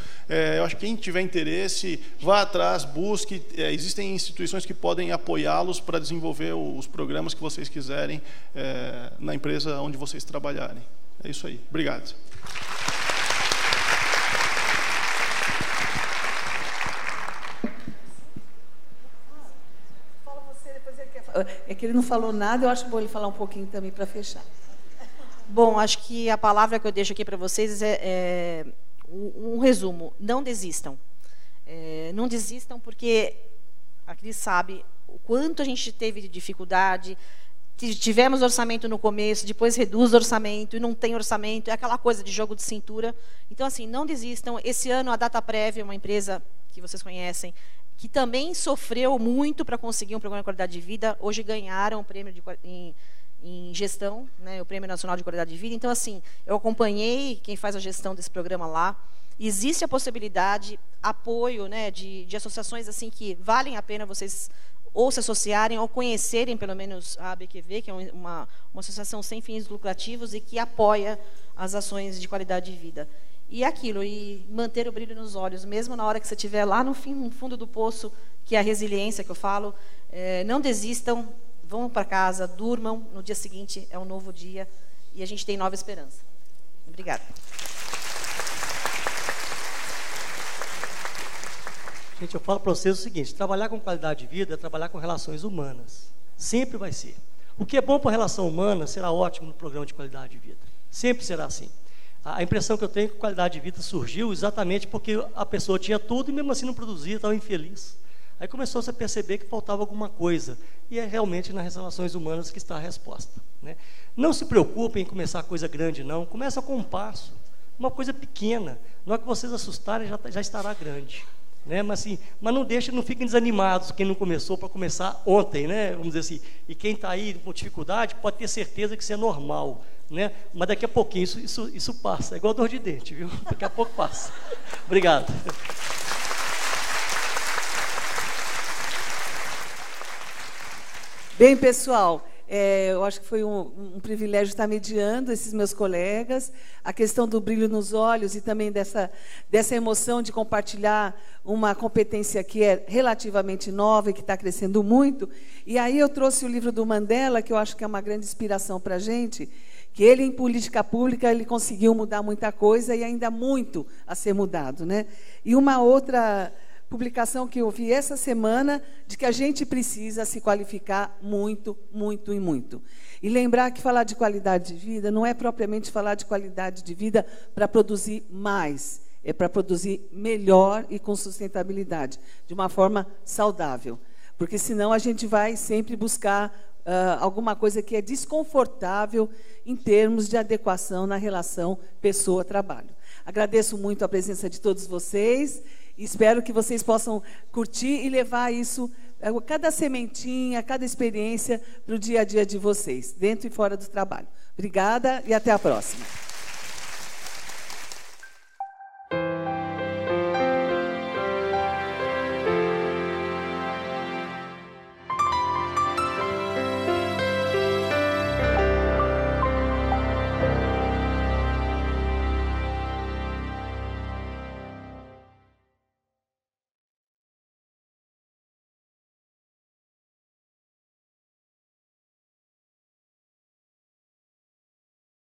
Eu acho que quem tiver interesse, vá atrás, busque. Existem instituições que podem apoiá-los para desenvolver os programas que vocês quiserem na empresa onde vocês trabalharem. É isso aí. Obrigado. Fala você, depois ele quer falar. É que ele não falou nada, eu acho bom ele falar um pouquinho também para fechar. Bom, acho que a palavra que eu deixo aqui para vocês é um resumo. Não desistam. Não desistam porque a Cris sabe o quanto a gente teve de dificuldade. Tivemos orçamento no começo, depois reduz o orçamento e não tem orçamento, é aquela coisa de jogo de cintura. Então, assim, não desistam. Esse ano, a DataPrev, uma empresa que vocês conhecem, que também sofreu muito para conseguir um programa de qualidade de vida, hoje ganharam o prêmio em gestão, né, o Prêmio Nacional de Qualidade de Vida. Então, assim, eu acompanhei quem faz a gestão desse programa lá. Existe a possibilidade, apoio, né, de associações assim que valem a pena vocês ou se associarem, ou conhecerem pelo menos a ABQV, que é uma associação sem fins lucrativos e que apoia as ações de qualidade de vida. E aquilo, e manter o brilho nos olhos, mesmo na hora que você estiver lá no fundo do poço, que é a resiliência que eu falo, não desistam, vão para casa, durmam, no dia seguinte é um novo dia, e a gente tem nova esperança. Obrigada. Gente, eu falo para vocês o seguinte, trabalhar com qualidade de vida é trabalhar com relações humanas. Sempre vai ser. O que é bom para a relação humana será ótimo no programa de qualidade de vida. Sempre será assim. A impressão que eu tenho é que qualidade de vida surgiu exatamente porque a pessoa tinha tudo e mesmo assim não produzia, estava infeliz. Aí começou-se a perceber que faltava alguma coisa. E é realmente nas relações humanas que está a resposta. Né? Não se preocupem em começar coisa grande, não. Começa com um passo. Uma coisa pequena. Na hora que vocês assustarem, já estará grande. Né? Mas, assim, não fiquem desanimados quem não começou para começar ontem, né? Vamos dizer assim, e quem está aí com dificuldade pode ter certeza que isso é normal, né? Mas daqui a pouquinho isso passa, é igual dor de dente, viu? Daqui a pouco passa. Obrigado. Bem, pessoal, eu acho que foi um privilégio estar mediando esses meus colegas, a questão do brilho nos olhos e também dessa emoção de compartilhar uma competência que é relativamente nova e que está crescendo muito. E aí eu trouxe o livro do Mandela, que eu acho que é uma grande inspiração para a gente, que ele, em política pública, ele conseguiu mudar muita coisa e ainda muito a ser mudado, né? E uma outra publicação que eu vi essa semana, de que a gente precisa se qualificar muito, muito e muito. E lembrar que falar de qualidade de vida não é propriamente falar de qualidade de vida para produzir mais, é para produzir melhor e com sustentabilidade, de uma forma saudável. Porque senão a gente vai sempre buscar alguma coisa que é desconfortável em termos de adequação na relação pessoa-trabalho. Agradeço muito a presença de todos vocês. Espero que vocês possam curtir e levar isso, cada sementinha, cada experiência, para o dia a dia de vocês, dentro e fora do trabalho. Obrigada e até a próxima.